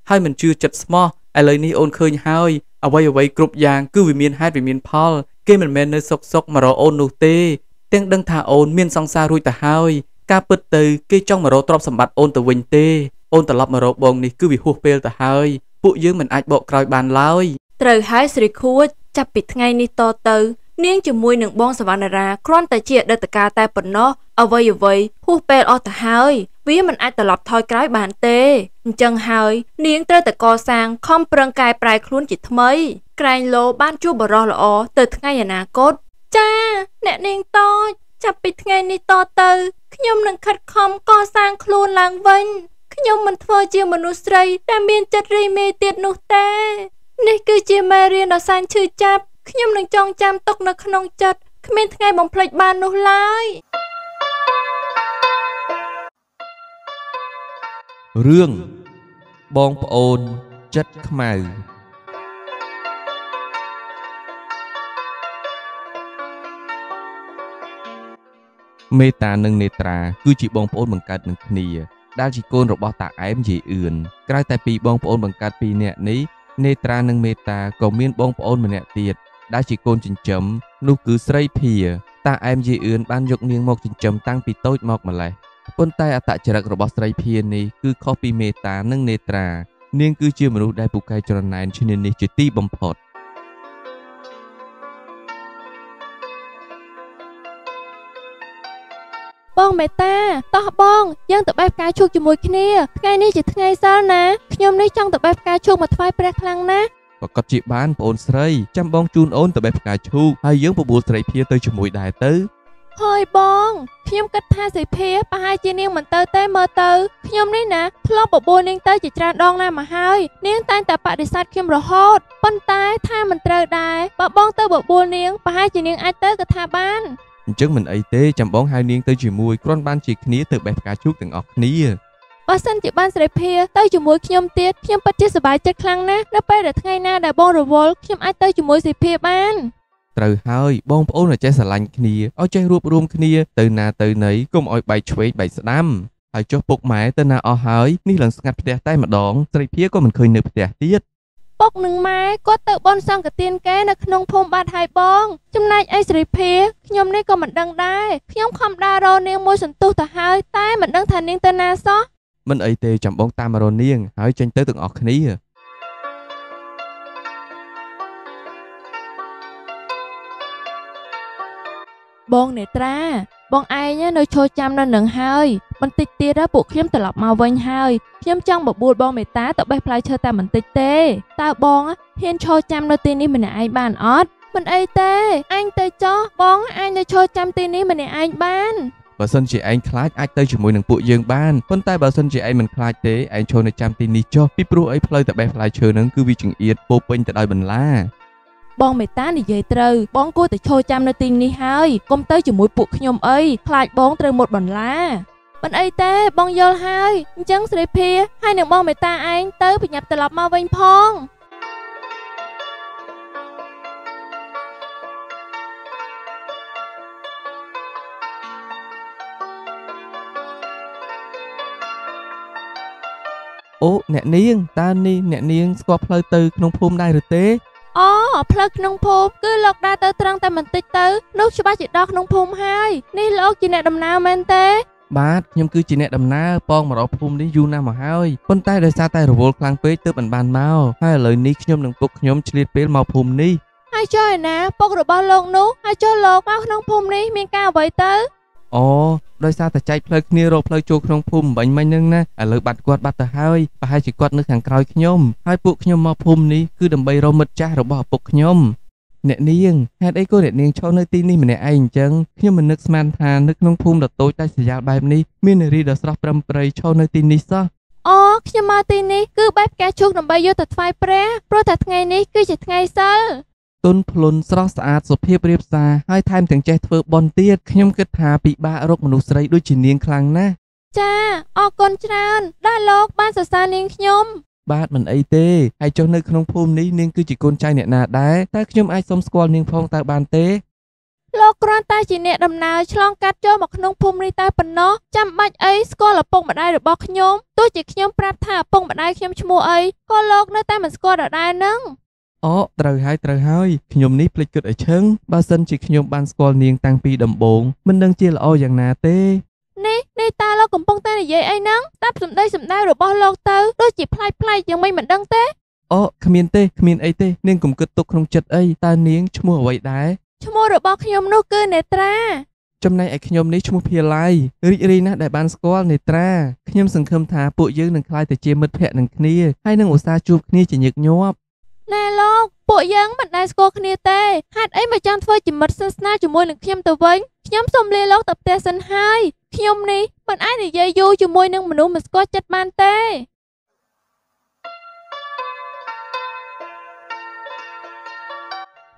ให้มันชื่อจัดสมอไอ้เลยนี่โอนคืนให้เอาไว้กรุบยางกู้วิเมียนให้วิเมียนพอลเกมันแมนเนอร์ซกมารอโอนนูเตะเตียงดังท่าโอนเมียนซองซารุยแต่ให้กาเปิดตือเกจ้องมารอตรอบสมบัติโอนแต่เวงเตโอนแต่ลับมารอบองนี่คือวิหัวเปลแต่หายผู้ยืมมันอาจบอกกลายบานลอยเตยหายสิริคูดจับปิดไงนี่ต่อเตยเนียงจมูกหนึ่งบองสวรรณราครอนแต่เจียดเดตกาแต่ปนเนาะเอาไว้หัวเปลอแต่หายวิมันอาจแต่ลับทอยกลายบานเตจังหายเนียงเตยแต่กอซางคอมเปลืองกายปลายคลุ้นจิตทำไมไกลโลบ้านจูบรอละอเตยไงอนาคตจ้าแนะเนียงต่อจับปิดไงนี่ต่อเตยขยมหนังขัดคอมก่อสร้างโคลนลางวันขยมมันเทอเจียมนุษย์ไรแต่เมียนจัดรีเมเตียดนุแต่นี่คือเจียมาเรียนดอซานชื่อจับขยมหนังจองจำตกนักขนองจัดขมิ้นไงบ่งพลอยบานนุไลเรื่องบองปอนจัดขมายเมตตาหนึ่งเนตราคือจีบองปอนบังกัดหนึ่งเนียได้จีโกนรบอตาไอ้มจีอื่นใกล้แต่ปีบองปอนบังกัดปีเนี่ยนี้เนตราหนึ่งเมตตาก็เมียนบองปอนมันเนี่ยเตียดได้จีโกนจินจำนุคือไส้เพียตาไอ้มจีอื่นบ้านยกเนียงหมกจินจำตั้งปีโต้หมกมาเลยปนใต้อัตจรักรบอไส้เพียนี้คือข้อปีเมตตาหนึ่งเนตราเนียงคือเจียมนุษย์ได้ปุกไกจรนายชนิดนี้จิตตีบำพอดบ้องเมตตาต่อบ้องยังตบแบบกายชุกจมูกขี้เนี่ยไงนี่จิตไงซะนะขยมได้จังตบแบบกายชุกมาทวายแปลกครั้งนะปกติบ้านปนใส่จำบ้องจูนโอนตบแบบกายชุกให้ยังปบูใส่เพียเตยจมูกได้เตยเฮ้ยบ้องขยมกัดท่าใส่เพียปะให้จีเนียงเหมือนเตยเตยเมื่อเตยขยมได้นะพลอปบูเนียงเตยจิตราดองน่ามาให้เนียงตายแต่ปะดิสัดขยมระหดปนตายท่ามันเตยได้ปะบ้องเตยปบูเนียงปะให้จีเนียงไอเตยกับท่าบ้านจังมันไอเต้จำบ้องไฮเนียงเตยจิมวยกรอนบ้านจีนี้เตยแบบกาชุกต่างออกนี้ว่าสันจีบ้านใส่เพียเตยจิมวยขยมเตี้ยขยมปัจเจสบายจัดครั้งนะแล้วไปเด็ดไงหน้าได้บ้องระวอลขยมไอเตยจิมวยใส่เพียบ้านเตยเฮ้ยบ้องโป้หน่อยใจสลันนี้เอาใจรวบรวมนี้เตยนาเตยไหนก็มอยใบช่วยใบสนามไอเจ้าปกหมายเตยนาเอาเฮ้ยนี่หลังสกัดเพียใต้มาดองใส่เพียก็มันเคยเนื้อเพียเตี้ยปกหนึ่งไม้ก็เตะบอลสังกะเตียนแกนะขนมพมบาดหายบ้องจำนายไอศรีเพยขยมได้ก็มันดังได้ขยมคำดาโรเนียงมวยสันตุตะหายใต้มันดังทันเนียงเตนาซอมันไอเตจำบ้องตามารเนียงหายจนเตตึงออกนี้บ้องเนตราบ้องไอเนี่ยในโชว์จำนอนหนึ่งหายมันติดเตะได้ปุกขยมตลับมาวันหายขยมจังบอกบูดบ้องเมตตาตะใบพลายเชอแต่มันติดเตะตาบ้องเห็นโชว์จำในตีนี้มันไอบ้านออดมันไอเตะไอเตะจ้อบ้องไอในโชว์จำตีนี้มันไอบ้านบาสันจีไอคลาดไอเตะจมูกหนึ่งปุกยืงบ้านคนใต้บาสันจีไอมันคลาดเตะไอโชว์ในจำตีนี้จ้อพี่ปลุกไอพลายตะใบพลายเชอนั้นคือวิจิงเอียดโปเป็นตะใบบันล่า บองเมตตาในเยเตอร์บองกูแต่โชว์จำในติงนี่ให้ก้มเตยจมูกปุกขยมเอ้ยคลายบองเตยหมดบ่นละบันไอเต้บองยอลให้จังสเรพีให้หนึ่งบองเมตตาไอเตยไปหยับตลับมาเวงพองโอ้เนเนียงตานี่เนเนียงสกอเพลตือนงพูมได้หรือเต้อ๋อเพลนงพูมคือหลอกได้เตอตรังแต่มันติดเตอลูกชบ้าจิตดอกนงพูมให้นี่หลอกจีเนดำนาแมนเต้บาดยมคือจีเนดำนาปองมาดอกพูมได้ยูนาหมาให้ปนใต้ได้ซาใต้ระบบกลางเป๊ะเตอบันบานเมาให้เลยนี่ขยมหนึ่งปุกขยมชลิดเป๊ะมาพูมนี่ให้ช่วยนะปกระบาลงนุ๊กให้ช่วยหลอกมานงพูมนี่มีก้าวไว้เตออ๋อโดยซาแต่ใจเพลิดเนื้อโรเพลิดโจกนงพุ่มใบไม้นึ่งนะเลยบัดกวาดบัดแต่เฮ้ยไปให้จิกวาดนึกแข่งกลอยขยมให้ปุกขยมมาพุ่มนี้คือดำใบเราหมดใจเราบอกปุกขยมเนเนียงแฮดไอ้กูเนเนียงชอบเนื้อตีนี่มันเนไอ้จังขยมมันนึกสมานทานนึกนงพุ่มดัดโตใจเสียยาแบบนี้มีเนรีดัดสลับปรำเปรย์ชอบเนื้อตีนี่ซะอ๋อขยมมาตีนี่คือแบบแกชุกดำใบโยตัดไฟแปรโปรตัดไงนี่คือจัดไงซะต้นพลนสระสะอาดสเพียบเรียบซาให้ไทม์ถึงใจเธอบอลเตี้ยขยมกระถาปีบะรกมนุษย์ไรด้วยจีเนียงคลังนะจ้าออกกลจรานได้โลกบ้านสะสาเนียงขยมบ้านมันไอเต้ไอเจ้าเนื้อขนมพุ่มนี้เนียงคือจีกลใจเนี่ยนาได้แต่ขยมไอสมสกอลเนียงพองตาบานเต้โลกร้อนตาจีเนียดำนาฉลองกัดโจมขนมพุ่มในตาปนเนาะจำบัดไอสกอลละปงบัดได้หรือบอกขยมตัวจีขยมปราบถ่าปงบัดได้ขยมชมูไอก็โลกเนื้อแต่มันสกอลได้นั่งอ๋อเตยให้เตยให้ขยมนี้พลิกขึ้นไอเชิงบาสันจิขยมบานสกอลเนียงตังปีดำบงมันดังเจียละออย่างนาเต้ในตาเรากำปองเต้ในเย่ไอ้นังตับสมได้หรือบอลเราเตยด้วยจีพลายพลายยังไม่เหมือนดังเต้อ๋อขมิ้นเต้ขมิ้นไอเต้เนียงกลุ่มกึศตกของจัดไอตาเนียงชั่วโมงไว้ได้ชั่วโมงหรือบอลขยมโนเกินในตราจำในไอขยมนี้ชั่วโมงเพียไลรีนะได้บานสกอลในตราขยมสังคมถาปุยยืนหนึ่งคลายแต่เจียมัดแผลหนึ่งคณีให้หนึ่งอุตสาจูบคณีจะหยึกโยบนายโลกปวดยังมันนายสกอคเนเต้หัดไอ้มาจำเฟยจิมัดซันสนาจมวยหนึ่งขยมตะวันขยมสมเลโลกตับเตสันไฮขยมนี้มันไอ้ในเยยูจมวยหนึ่งมนุษย์มันสกอจัดมันเต้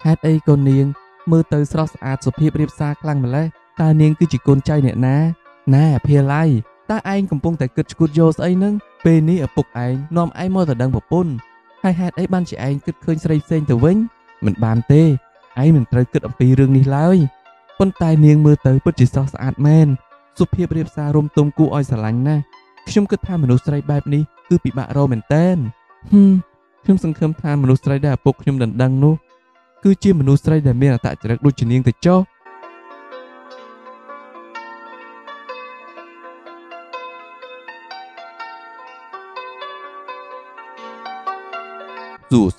หัดไอ้คนเนียงมือเตยสระสะอาดสุภีบรีบซากลังมาเลยตาเนียงคือจิกลใจเนี่ยนะน่าเพียไลตาไอ้กำปงแต่กึศกุดโยสไอ้นึงเปนี้อปุกไอ้นอมไอ้มอแต่ดังแบบปุ่นให้แฮดไอ้บ้านเฉยไอ้กึศเคยใส่เส้นแต่เว้งมันบานเต้ไอ้มันเตยกึศอปีเรื่องนี้เลยปนตายเนียงมือเตยปุจิซอสะอาดแมนสุเพียบเรียบซารมตุมกูอ้อยสลังนะขยมกึศทามนุษย์ไรแบบนี้คือปีบะเราเหมือนเต้นขยมสังคมทามนุษย์ไรด่าปุกขยมดังนู้คือเจียมนุษย์ไรด่าเมียตาจะรักดูจีเนียงแต่เจ้า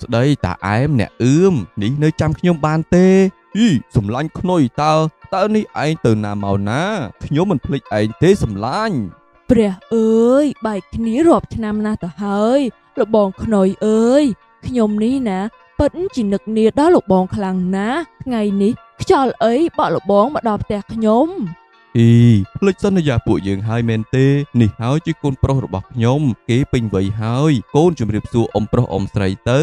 สุดได้ตาไอ้เนี่ยนี่เนยจำขยมบานเต้สมลันขนอยตานี่ไอ้เตอหน้าเมานะขยมมันพลิกไอ้เต้สมลันเปรียเอ้ยใบขนี้รอบชนามนาตาเฮ้ยหลบบองขนอยเอ้ยขยมนี้นะเปิ้นจีนักเนียดได้หลบบองคลังนะไงนี้ขจรเอ้ยบ่หลบบองมาดอบแต่ขยมพลิกสันยาปุยยังไฮเมนเต้นี่เฮาจีกูนโปรดบอกยมเกปิงไว้เฮากูนจุ่มเรียบสู่อมโปรอมใส่เต้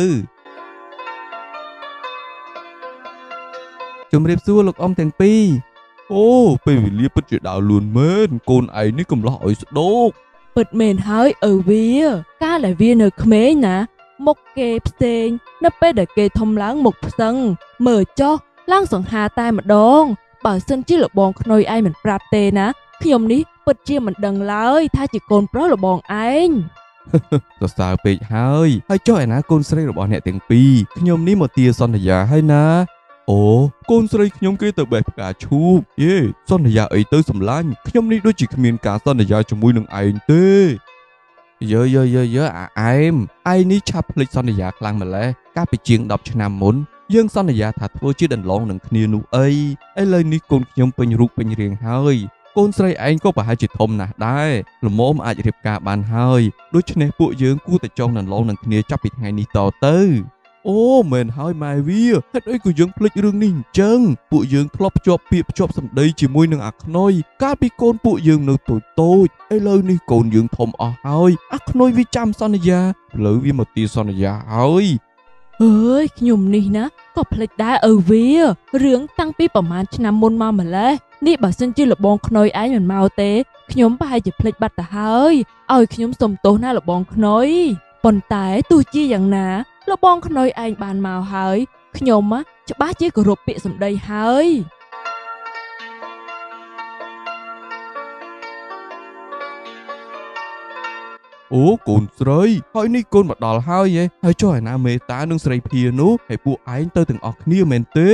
จุ่มเรียบสู่ลูกอมแตงปีโอ้เป็นวิลีปิดจีดาวลุนเมนกูนไอ้นี่กำลังอ่อยสุดดกปิดเมนเฮาเออวีก้าไหลวีเนอเขมรนะมกเกปเซนนับเป็นเด็กเกทอมล้างมกซังเมื่อจ้อล้างสังหาตายมาดองบ่าเส้นจีหลบบองขนอยไอเหมือนปราบเตนะขยมนี้เปิดเจียมันดังเลยถ้าจีโกนเพราะหลบบองไอสาวๆไปเฮ้ยให้เจ้าไอ้นะโกนใส่หลบบองเนี่ยเต็งปีขยมนี้หมดเตียซอนทยาให้นะโอ้โกนใส่ขยมเกยตะแบบกาชูบเย่ซอนทยาไอเตอร์สำลันขยมนี้ด้วยจีขมิ้นกาซอนทยาจมูกหนึ่งไอเต้เยอะไอนี้ชับพลิกซอนทยาคลังมาแล้วก้าไปเจียงดอกชนามมุนยังสัญญาถัดว่าชื่อดันหลงหนึ่งคณีนุเอ้ยไอ้เลยนี่คนขยมเป็นรูปเป็นเรียงเฮ้ยคนใส่ไอ้ก็ไปหาจิตทมนะได้หรือโมมอาจจะเรียบการบานเฮ้ยด้วยชนะปุยยังกู้แต่จองดันหลงหนึ่งคณีจับปิดไงนี่ต่อเต้โอ้เหม็นเฮ้ยไม่วิ่งเฮ็ดไอ้กูยังพลิกเรื่องนิ่งจังปุยยังคลอบจอบเปียบจอบสัมได้จีมวยหนึ่งอักน้อยการไปโกนปุยยังหนึ่งโตไอ้เลยนี่คนยังทมอ่ะเฮ้ยอักน้อยวิจามสัญญาหรือวิมติสัญญาเฮ้ย เอ้ยหนุ่มนี่นะก็พลิกได้เออเวียเรื่องตั้งปีประมาณชนะมนมาเหมือนเลยนี่บ่ซึ่งจีหลบบองขนอยไอเหมือนมาเอาเตะหนุ่มไปจะพลิกบัตรแต่เฮ้ยเอาหนุ่มสมโตหน้าหลบบองขนอยปนแต่ตัวจีอย่างนะหลบบองขนอยไอบานมาเฮ้ยหนุ่มอะจะบ้าจีก็รบเปะสมได้เฮ้ยโอ้โกนสไลเฮ้ยนี่โกนมาดอลเฮ้ยยัยเฮ้ยช่วยนะเมตาหนึ่งสไลเพียนู้ให้ปูไอ้เตอร์ถึงออกนี่เหม็นเตะ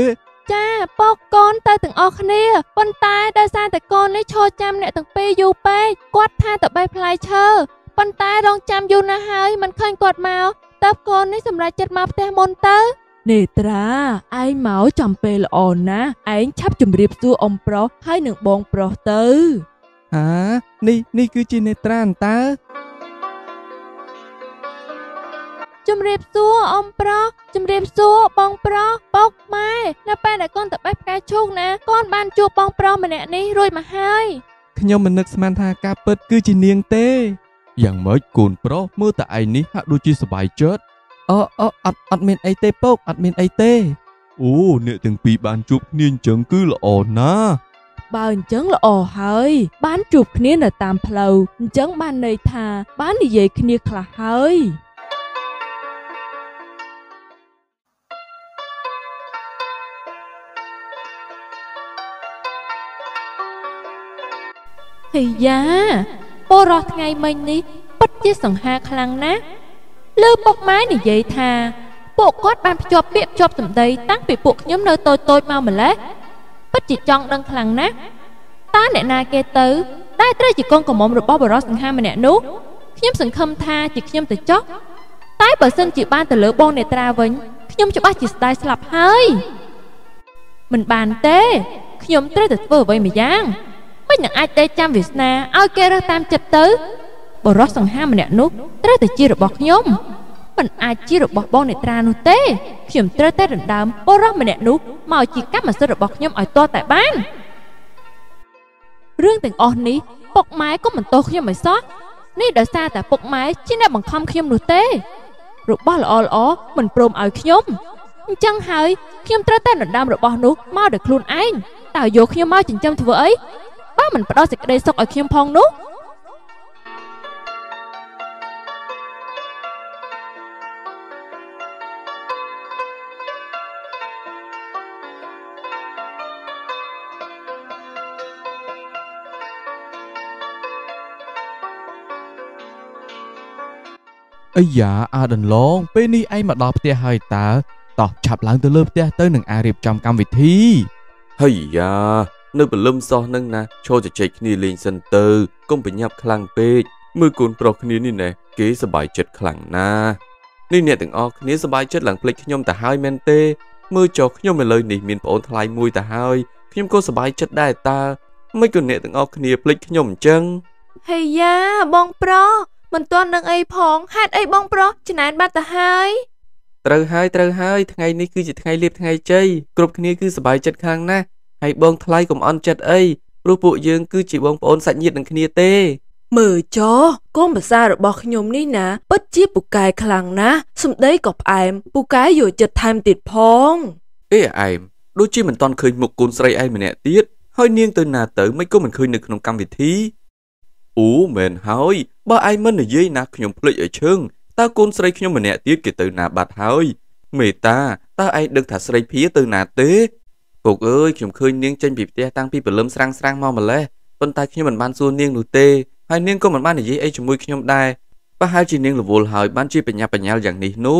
จ้าปอกโกนเตอร์ถึงออกนี่ปนตายได้ซาแต่โกนได้โชว์จำเนี่ยถึงเปย์ยูเปย์กอดท่าแต่ใบพลายเชอปนตายลองจำยูนะเฮ้ยมันเคยกอดเมาเติบโกนได้สำหรับจัดมาเตะมนเตอร์เนตราไอ้เมาจำเปย์ละอ่อนนะไอ้ชับจุ่มรีบซูอมโปรให้หนึ่งบองโปรเตอร์ฮะนี่คือจีเนตราเตอร์จำเรียบซัวอมปลอจำเรียบซัวบองปลอปอกไม้แล้วไปแต่ก้อนแต่ไปกายชุกนะก้อนบานจูบองปลอมาเนี่ยนี่รวยมาให้ขยมมันนึกสมันทากาเปิดคือจีเนียงเต้อย่างเมื่อกูนปลอเมื่อแต่ไอ้นี้ฮะดูจีสบายเจิดอัดเมนไอเต้ปอกอัดเมนไอเต้โอ้เนี่ยถึงปีบานจูบเนียงเจิงคือละอ่อนนะบ้านเจิงละอ่อเฮ้ยบ้านจูบเนียงน่ะตามเพลาเจิงบ้านในทาบ้านนี่ใหญ่เนียงคละเฮ้ยเฮียปอรอไงไม่นี่ปัดเจี๊ยสังหาคลังนะเลือปอกไม้นี่ใหญ่ทาปกกอดบานจอบเปียบจอบสำเดยตั้งปีปกย้อมเนยโตยมาเหมือนเลยปัดจีจองดังคลังนะตาเนนาเกเตอได้เตยจีกองกับมอมหรือปอบรอสังหามาเนนุย้อมสังคมทาจีย้อมแต่จอกใต้เปิดเส้นจีบ้านแต่เลือบองเนตราวิญย้อมจะบ้าจีสไตล์สลับเฮ้ยมันบานเต้ย้อมเตยแต่เฟอร์ไว้ไม่ยั้งไม่อย่างไอเต้จำวิสนาเอาเกลือตามจับตื้อบรอสังหามันเนี่ยนุ๊กเตะแต่จีรบอกยมมันไอจีรบอกบองในตรานุเต้ขยมเตะเตะดันดำบรอมันเนี่ยนุ๊กมาจีกับมันเสดบอกยมอ่อยโตแต่บ้านเรื่องแต่งอ่อนนี้ปกไม้ก็เหมือนโตขยมไม่ซ้อนี่เดาซาแต่ปกไม้จีน่าบังคับขยมนุเต้รูปบ้าละอ๋อเหมือนโปรมเอาขยมจังหายขยมเตะเตะดันดำรูปบอนุ๊กมาเด็กคลุนไอแต่โยขยมมาจริงจำถือไอบ้ามันปลอดสิกได้สกอเคียมพองนุ๊กไอ้ยาอาดันลองเปนี่ไอมาดอบเตะหายตาตอบฉับหลังตัวเลิฟเตะเตอร์หนึ่งอาเรียบจำกรรมวิธีเฮ้ยยานึกเป็นลมซ้อนนั่งนะโชว์จะเช็คนี่เลนเซนเตอร์ก้มไปยับคลังเป๊กมือกูนปลอกนี้นี่แน่เก๋สบายเจ็ดคลังนะนี่เนี่ยถึงออกนี้สบายเจ็ดหลังพลิกขยมแต่ห้อยแมนเต้มือจอกขยมไปเลยนี่มีนปอนทลายมวยแต่ห้อยขยมก็สบายเจ็ดได้ตาไม่กูเนี่ยถึงออกนี้พลิกขยมจังเฮียบองปลอมันตอนนั่งไอพองฮัดไอบองปลอชนะบัตแต่ห้อยเตอร์ห้อยทั้งไงนี่คือจะทั้งไงเรียบทั้งไงใจกรุบนี้คือสบายเจ็ดคลังนะให้บองทลายกับอันจัดเอ้ยรูปปู่ยังคือจีบองปอนสัญญาดังคเนเต้เมื่อจ้อก้มภาษาหรือบอกขยมนี่นะปัดจีบปุกไก่คลังนะสมได้กับไอมปุกไก่อยู่จัดไทม์ติดพองเอ้ไอมดูจีเหมือนตอนเคยหมกกุนใส่ไอเหมือนเนี่ยตีดห้อยเนียงตัวหนาเต๋อไม่ก็เหมือนเคยนึกขนมกำวิธีอู๋เหมือนห้อยบ่ไอมันเนี่ยเย้ยนะขยมเพลย์ไอเชิงตากุนใส่ขยมเหมือนเนี่ยตีดกี่ตัวหนาบาดห้อยเมตาตาไอดึงถัดใส่พีตัวหนาเต้กเอ้ยขยมเคยเนียงเจนบีบเตะตั้งพี่เปิดเริ่มสร้างมองมาเลยปนตายขยมมันบ้านซูเนียงหนูเตะให้เนียงก็มันบ้านอย่างยี่ไอจมูกขยมได้ป้าให้จีเนียงหลุดโวลหายบ้านจีเป็นยาอย่างนี้นู้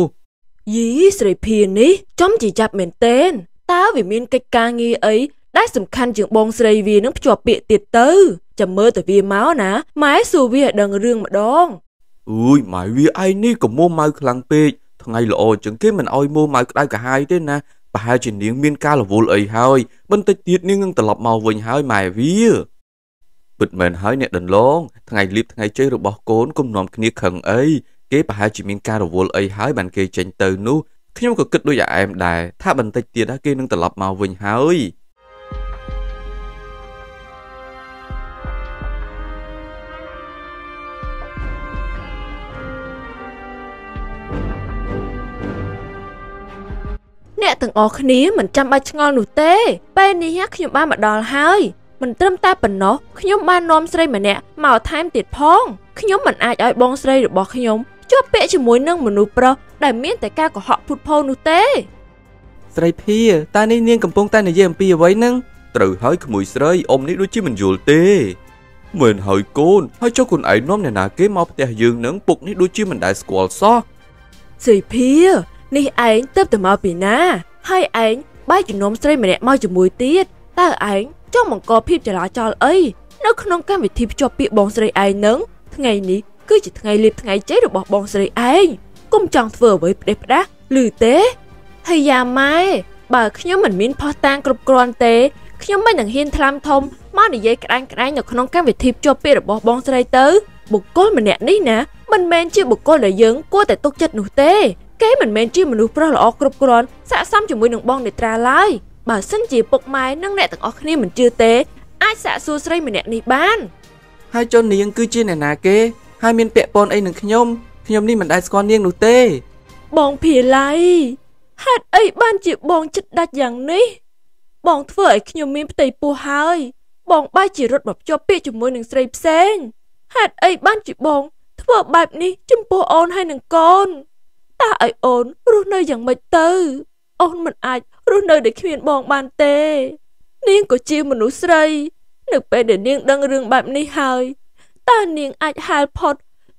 ยี่สไลพีนี้จอมจีจับเหม็นเต้นตาวิมินกิจการงี้ไอได้สำคัญจึงบองสไลวีนึกจวบเปะติดเตอร์จำเมื่อแต่วีเมาส์นะไม้สูวีดังเรื่องมาดองอุ้ยไม้วีไอนี่ก็โม่ไม้คลังเปะทั้งไงละโอจึงเก็บมันเอาโม่ไม้ได้กับไฮเต้นนะหายจีเนียงเมียนกาละวูลเอ้ยหายบันติดเดียดเนียงยังตลับมาวิ่งหายหมายวิปิดเหม็นหายเนี่ยดันร้องทั้งไงรีบทั้งไงเจอระบอกโกนก้มนอนขี้ขังเอ้ยเก็บหายจีเมียนกาละวูลเอ้ยหายบันเกยเจนเตอร์นู้ขยมก็คิดด้วยอย่างแอมได้ถ้าบันติดเดียดได้เกยยังตลับมาวิ่งหาย เนี่ยต่างอคนี้เหมือนจำใบชงหนูเต้ไปนี้ฮะขยมบ้านมาดอลให้มันเติมตาปนเนาะขยมบ้านนอมใส่มาเนี่ยเมาไทม์ติดพ้องขยมมันอาจจะบองใส่หรือบอกขยมชอบเปะชิมวยนึ่งเหมือนหนูเปล่าได้เมียนแต่ก้าก็เหาะพุดพอหนูเต้ใส่พี่ตาในเนียงกับปงตาในเยี่ยมปีไว้นั่งตรึกให้ขมุยใส่อมนี้ด้วยชิมันอยู่เต้เหมือนหอยโกนให้เจ้าคนไอ้น้อมเนี่ยนะเกมเอาแต่ยืนนั่งปุกนี้ด้วยชิมันได้สกอลซอใส่พี่นี่ไอ้เติบแต่มาปีหน้าให้ไอ้ใบจุนนมใส่มาเนี่ยมาจุมวยตีดตาไอ้เจ้ามังกรพิบจะลาจอลเอ้ยนักขนมการวิธีจอบปีบองใส่ไอ้นั่งทั้งไงนี้ก็จะทั้งไงรีบทั้งไงเจ๊ดบอกบองใส่ไอ้ก้มจังเฟื่อไว้เด็บนะหรือเต้พยายามไหมบ่ขยมเหมือนมินพอตางกรุบกรอนเตะขยมไม่หนังหินทรัมทมมาในเย่กลางกลางหยกน้องแก้ววิทิพย์จอบเปียบบอบองสไลเตอร์บุกโก้มันเนี่ยนี่นะมันแมนชื่อบุกโก้เลยยังกลัวแต่ตกจัดหนูเตะแกมันแมนชื่อมันดูเพราะเราออกกรุบกรอนสะซ้ำจมูกหนึ่งบองในตราไล่บ่าซึ่งจีบปกไม้นั่งแหน่ต่างออกนี่เหมือนชื่อเตะไอ้สะซูสไลมันเนี่ยในบ้านให้จนนี่ยังคือชื่อไหนนาเกให้มินเปะปนไอหนึ่งขยมนี่มันได้สกอร์เนียงหนูเตะบองผีไลฮัดไอ้บ้านจีบบองจัดดัดอย่างนี้บองเถื่อนขยมมีปฏิปูหายบองบ้านจีรถแบบจอบเปี้ยจมูกหนึ่งใส่เซนฮัดไอ้บ้านจีบบองเถื่อนแบบนี้จุ่มปูออนให้หนึ่งก้อนตาไอออนรู้เนยอย่างไม่เตอออนมันอายรู้เนยเด็กเขียนบองบานเตเนียงก็จีมันหนูใส่หนึ่งไปเดี๋ยวเนียงดังเรื่องแบบนี้หายตาเนียงอายหายพอด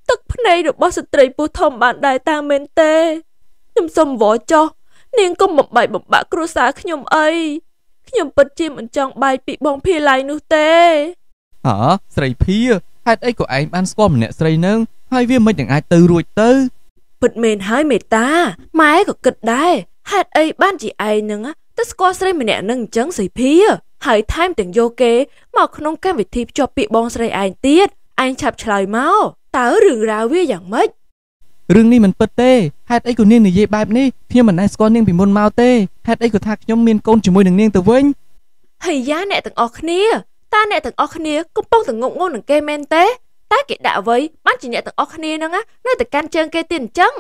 ตึกพนัยดอกบอสตรีปูทอมบานได้ตาเมนเตยำสมวอจอเนียงก็หมบใบบบบะครูสาขยมเอ้ยขยมปัดจิมอันจังใบปีบองเพลายนูเต้อ๋อใส่พี่ฮัดไอ้ก็ไอ้บ้านสกอมเนี่ยใส่นึงให้เวียมันอย่างไอ้ตือรวยตือปิดเมนให้เมตตาไม้ก็กึดได้ฮัดไอ้บ้านจีไอ้นึงอะแต่สกอใส่มันเนี่ยนึงจังใส่พี่หายไทม์แต่งโยเกหมอกขนมแก้มวิธีจอบปีบองใส่ไอ้เตี้ยไอ้ฉับฉลายเมาตาเรื่องราวเวียอย่างมัดเรื่องนี้มันเปิดเต้ฮัดไอ้กูเนียงในเย่แบบนี้เพียงมันไอ้สกอเนียงผิมบนเมาเต้ฮัดไอ้กูทักยมเมียนก้นจมูกหนึ่งเนียงตัวเว้งเฮียแน่ต่างออกเนียตาแน่ต่างออกเนียก็ป้องต่างงงงงหนึ่งเกมเมนเต้ตาเกดด่าไว้บ้านจีแน่ต่างออกเนียนังอะแน่แต่การเจิงเกตินจัง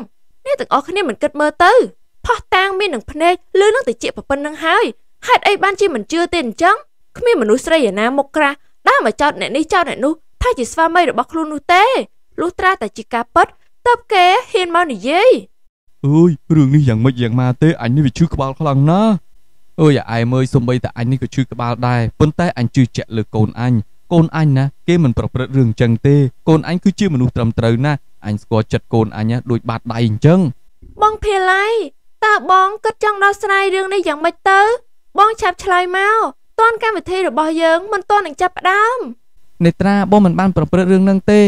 แน่ต่างออกเนียเหมือนเกิดเมอเตอร์พอตางเมียนหนึ่งพเนเลื่อนนั่งติดเจี๊ยบปนนั่งหายฮัดไอ้บ้านจีเหมือนเจือตินจังขมิ้นมนุษย์ใส่ยานามกระได้มาเจ้าแน่นี่เจ้าแน่นู้ถ้าจีสฟ้าไม่หรือบักลูนูเต้ลูตราแต่จีกาปัดตับแกเห็นมาหนิเย่เอ้ยเรื่องนี้อย่างไม่อย่างมาเต้อันนี้ไปชื่อกบาลพลังนะเอ้ยไอ้เมย์สมัยแต่อันนี้ก็ชื่อกบาลได้ปนแต่อันชื่อเจริญโกนอันนะเกมันประพฤติเรื่องจังเต้โกนอันคือชื่อมนุษย์ตรำตรึงนะอันสกอจัดโกนอันเนี่ยโดยบาดใดจังบองเพลัยตาบองก็จังเราสไลเรื่องนี้อย่างไม่เต้บองฉับฉลายเมาต้อนการวิธีหรือบอยเยิงมันต้นอย่างจับดำในตราบองมันบ้านประพฤติเรื่องนั่งเต้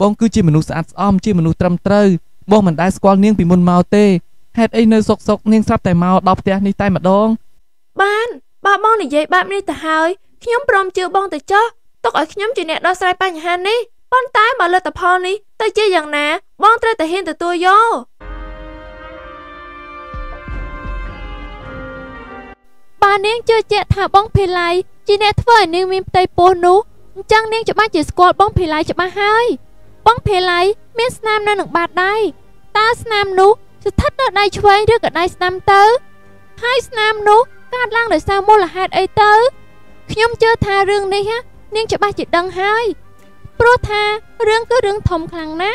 บองคือจีมนุษย์สะอาดอ้อมจีมนุษย์ตรำเตยบองมันได้สกอลเนียงปีมนเมาเต้เฮ็ดไอ้เนยสกเนียงทรัพย์แต่เมาดอกเตะในใต้มาดองบ้านบ้าบองในเย่บ้านนี่แต่หายขยมปลอมเจือบองแต่เจ้าตกไอ้ขยมจีเนี่ยดอสไลปัญหานี่ป้อนตายมาเลยแต่พอนี่แต่เจ้าอย่างน่ะบองเตะแต่เห็นแต่ตัวโยบ้านเนียงเจอเจ้าถ้าบองเพลัยจีเนี่ยถ้าไอ้เนียงมีไตโปนุจังเนียงจะมาจีสกอลบองเพลัยจะมาให้บ้องเพลัยเมียสนามนั่นหนึ่งบาทได้ตาสนามนุจะทัดเนื้อได้ช่วยเรื่องกับได้สนามเตอร์ให้สนามนุการล่างโดยซาโมละฮัดไอเตอร์ขยมเจอทาเรื่องนี้ฮะเนียงจะบ้าจิตดังให้โปรทาเรื่องก็เรื่องทมคลังนะ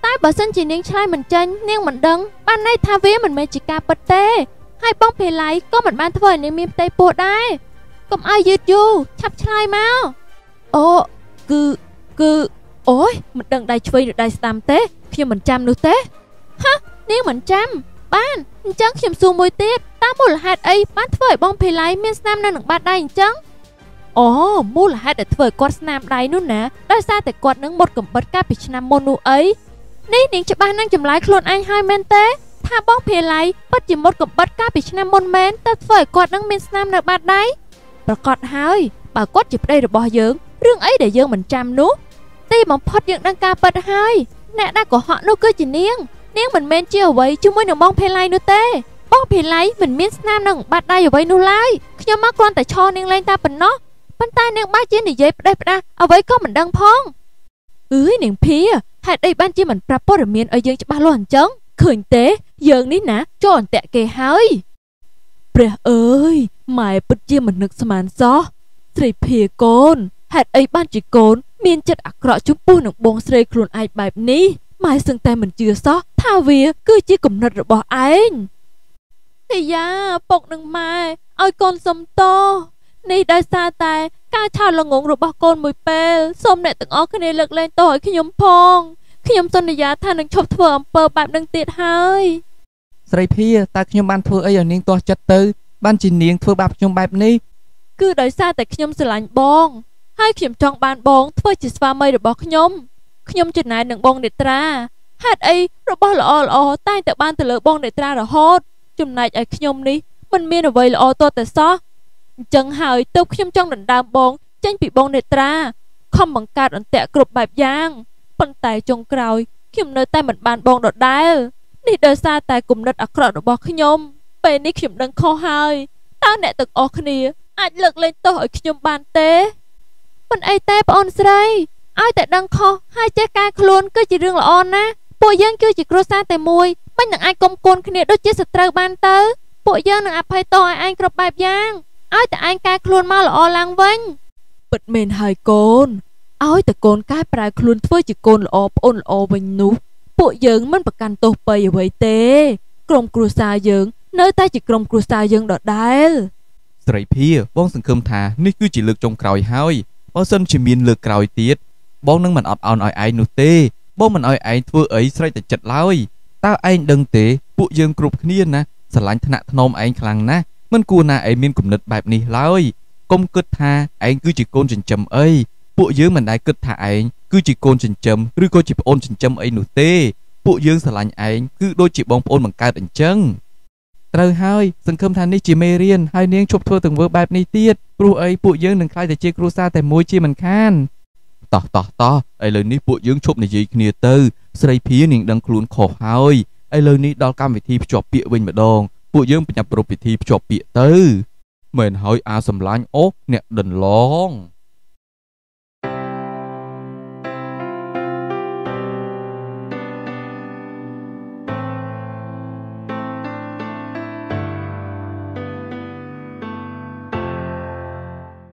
ใต้บ่อเส้นจีเนียงชายเหมือนเจนเนียงเหมือนดังบ้านในทาเวเหมือนเมจิกาปเต้ให้บ้องเพลัยก็เหมือนบ้านทวายในมีไตโปได้ก็เอายืดยูชับชายมาโอ้คือโอ้ยมันดังได้ช่วยได้สตามเต้เพียงเหมือนจำดูเต้ฮะนี่เหมือนจำบ้านจังเขียมซูมวยเตี้ยตามมูลฮัดไอ้บ้านเถื่อนบองเพลัยเมียนสนามนั่นหนึ่งบาทได้จังอ๋อมูลฮัดแต่เถื่อนกอดสนามได้นู่นนะได้ซาแต่กอดนึงหมดกับบัตรการพิชนามโมนูไอ้นี่นิ่งจะบ้านนั่งจำไล่โคลนไอ้ไฮเมนเต้ถ้าบองเพลัยปัดจิมหมดกับบัตรการพิชนามโมนเมนแต่เถื่อนกอดนั่งเมียนสนามหนึ่งบาทได้ประกอบหายบ่ากอดจิบได้หรือบอเยิงเรื่องไอ้เดี๋ยวเยิงเหมือนจำนู้ตีมองพอดยังดังกาปัดให้แน่ได้ก็เหาะนู้ก็จีเนียงเหมือนเมนเจียวไว้จุ่มมือหนึ่งบ้องเพลัยนู้เต้บ้องเพลัยเหมือนมิสนามหนึ่งบาดได้อยู่ไว้นู้ไล่ขยมมากรอนแต่ชอเนียงแรงตาเป็นเนาะปันตาเนียงบ้าจีนหนีเย็บได้ปะนะเอาไว้ก็เหมือนดังพองเอ้ยเนียงเพียหายไอ้บ้านจีเหมือนปรับปอดเมียนเอาเยิงจะบ้าหล่อนจังเขินเต้เยิงนี่นะโจนแตะเกยเฮ้ย ព្រះអើយម៉ែពិតជាមនុស្សស្មានសោះស្រីភីកូនហេតុអីបានជាកូនមានចិត្តអាក្រក់ចំពោះនឹងបងស្រីខ្លួនឯងបែបនេះម៉ែសឹងតែមិនជឿសោះថាវាគឺជាគំនិតរបស់ឯងអាយ៉ាពុកនឹងម៉ែឲ្យកូនសុំតោនេះដោយសារតែការឆោតល្ងងរបស់កូនមួយពេលសូមអ្នកទាំងអស់គ្នាលើកលែងទោសឲ្យខ្ញុំផងខ្ញុំសន្យាថានឹងឈប់ធ្វើអំពើបែបនឹងទៀតហើយស្រីភីតើខ្ញុំបានធ្វើអីឲ្យនាងទាស់ចិត្តទៅបានជានាងធ្វើបាបខ្ញុំបែបនេះគឺដោយសារតែខ្ញុំស្រឡាញ់បងហើយខ្ញុំចង់បានបងធ្វើជាស្វាមីរបស់ខ្ញុំចំណាយនឹងបងនេត្រាហេតុអីរបស់ល្អតែងតែបានទៅលើបងនេត្រារហូតចំណែកឲ្យខ្ញុំនេះមិនមានអ្វីល្អទាល់តែសោះអញ្ចឹងហើយទើបខ្ញុំចង់ដណ្ដើមបងចេញពីបងនេត្រាខំបង្កើតអន្តៈគ្រប់បែបយ៉ាងប៉ុន្តែចុងក្រោយខ្ញុំនៅតែមិនបានបងដដែលនេះដោយសារតែគំនិតអាក្រក់របស់ខ្ញុំពេលនេះខ្ញុំដឹងខុសហើយតើអ្នកទាំងអស់គ្នាអាចលើកលែងទោសឲ្យខ្ញុំបានទេមិនអីទេបងអូនស្រីឲ្យតែដឹងខុសហើយចេះកែខ្លួនគឺជារឿងល្អណាស់ពួកយើងគឺជាគ្រួសារតែមួយមិននឹងអាចគុំគួនគ្នាដូចជាសត្រូវបានទៅពួកយើងនឹងអភ័យទោសឲ្យឯងគ្រប់បែបយ៉ាងឲ្យតែឯងកែខ្លួនមកល្អឡើងវិញពិតមែនហើយកូនឲ្យតែកូនកែប្រែខ្លួនធ្វើជាកូនល្អប្អូនល្អវិញនោះពួកយើងមិនប្រកាន់ទោសបីអ្វីទេក្រុមគ្រួសារយើងនៅតែជាក្រុមគ្រួសារយើងដដែលស្រីភីបងសង្ឃឹមថានេះគឺជាលើកចុងក្រោយហើយបើសិនជាមានលើកក្រោយទៀតបងនឹងមិនអត់ឱនឲ្យឯងនោះទេបងមិនឲ្យឯងធ្វើអីស្រេចតែចិត្តឡើយតើឯងដឹងទេពួកយើងគ្រប់គ្នាណាស្រឡាញ់ថ្នាក់ថ្នមឯងខ្លាំងណាស់មិនគួរណាឯងមានគំនិតបែបនេះឡើយកុំគិតថាឯងគឺជាកូនចិញ្ចឹមអីពួកយើងមិនដែលគិតថាឯងគឺជាកូនចិញ្ចឹមឬក៏ជាប្អូនចិញ្ចឹមអីនោះទេពួកយើងស្រឡាញ់ឯងគឺដូចជាបងប្អូនបង្កើតអញ្ចឹងត្រូវហើយសង្ឃឹមថានេះជាមេរៀនហើយនាងឈប់ធ្វើទង្វើបែបនេះទៀតព្រោះអីពួកយើងនឹងក្លាយទៅជាគ្រួសារតែមួយជាមិនខានតោះឥឡូវនេះពួកយើងឈប់និយាយគ្នាទៅស្រីភីនាងដឹងខ្លួនខុសហើយឥឡូវនេះដល់កម្មវិធីភ្ជាប់ពាក្យវិញម្ដងពួកយើងបញ្ចប់ពិធីភ្ជាប់ពាក្យទៅមែនហើយអាសំឡាញអូអ្នកដន្លង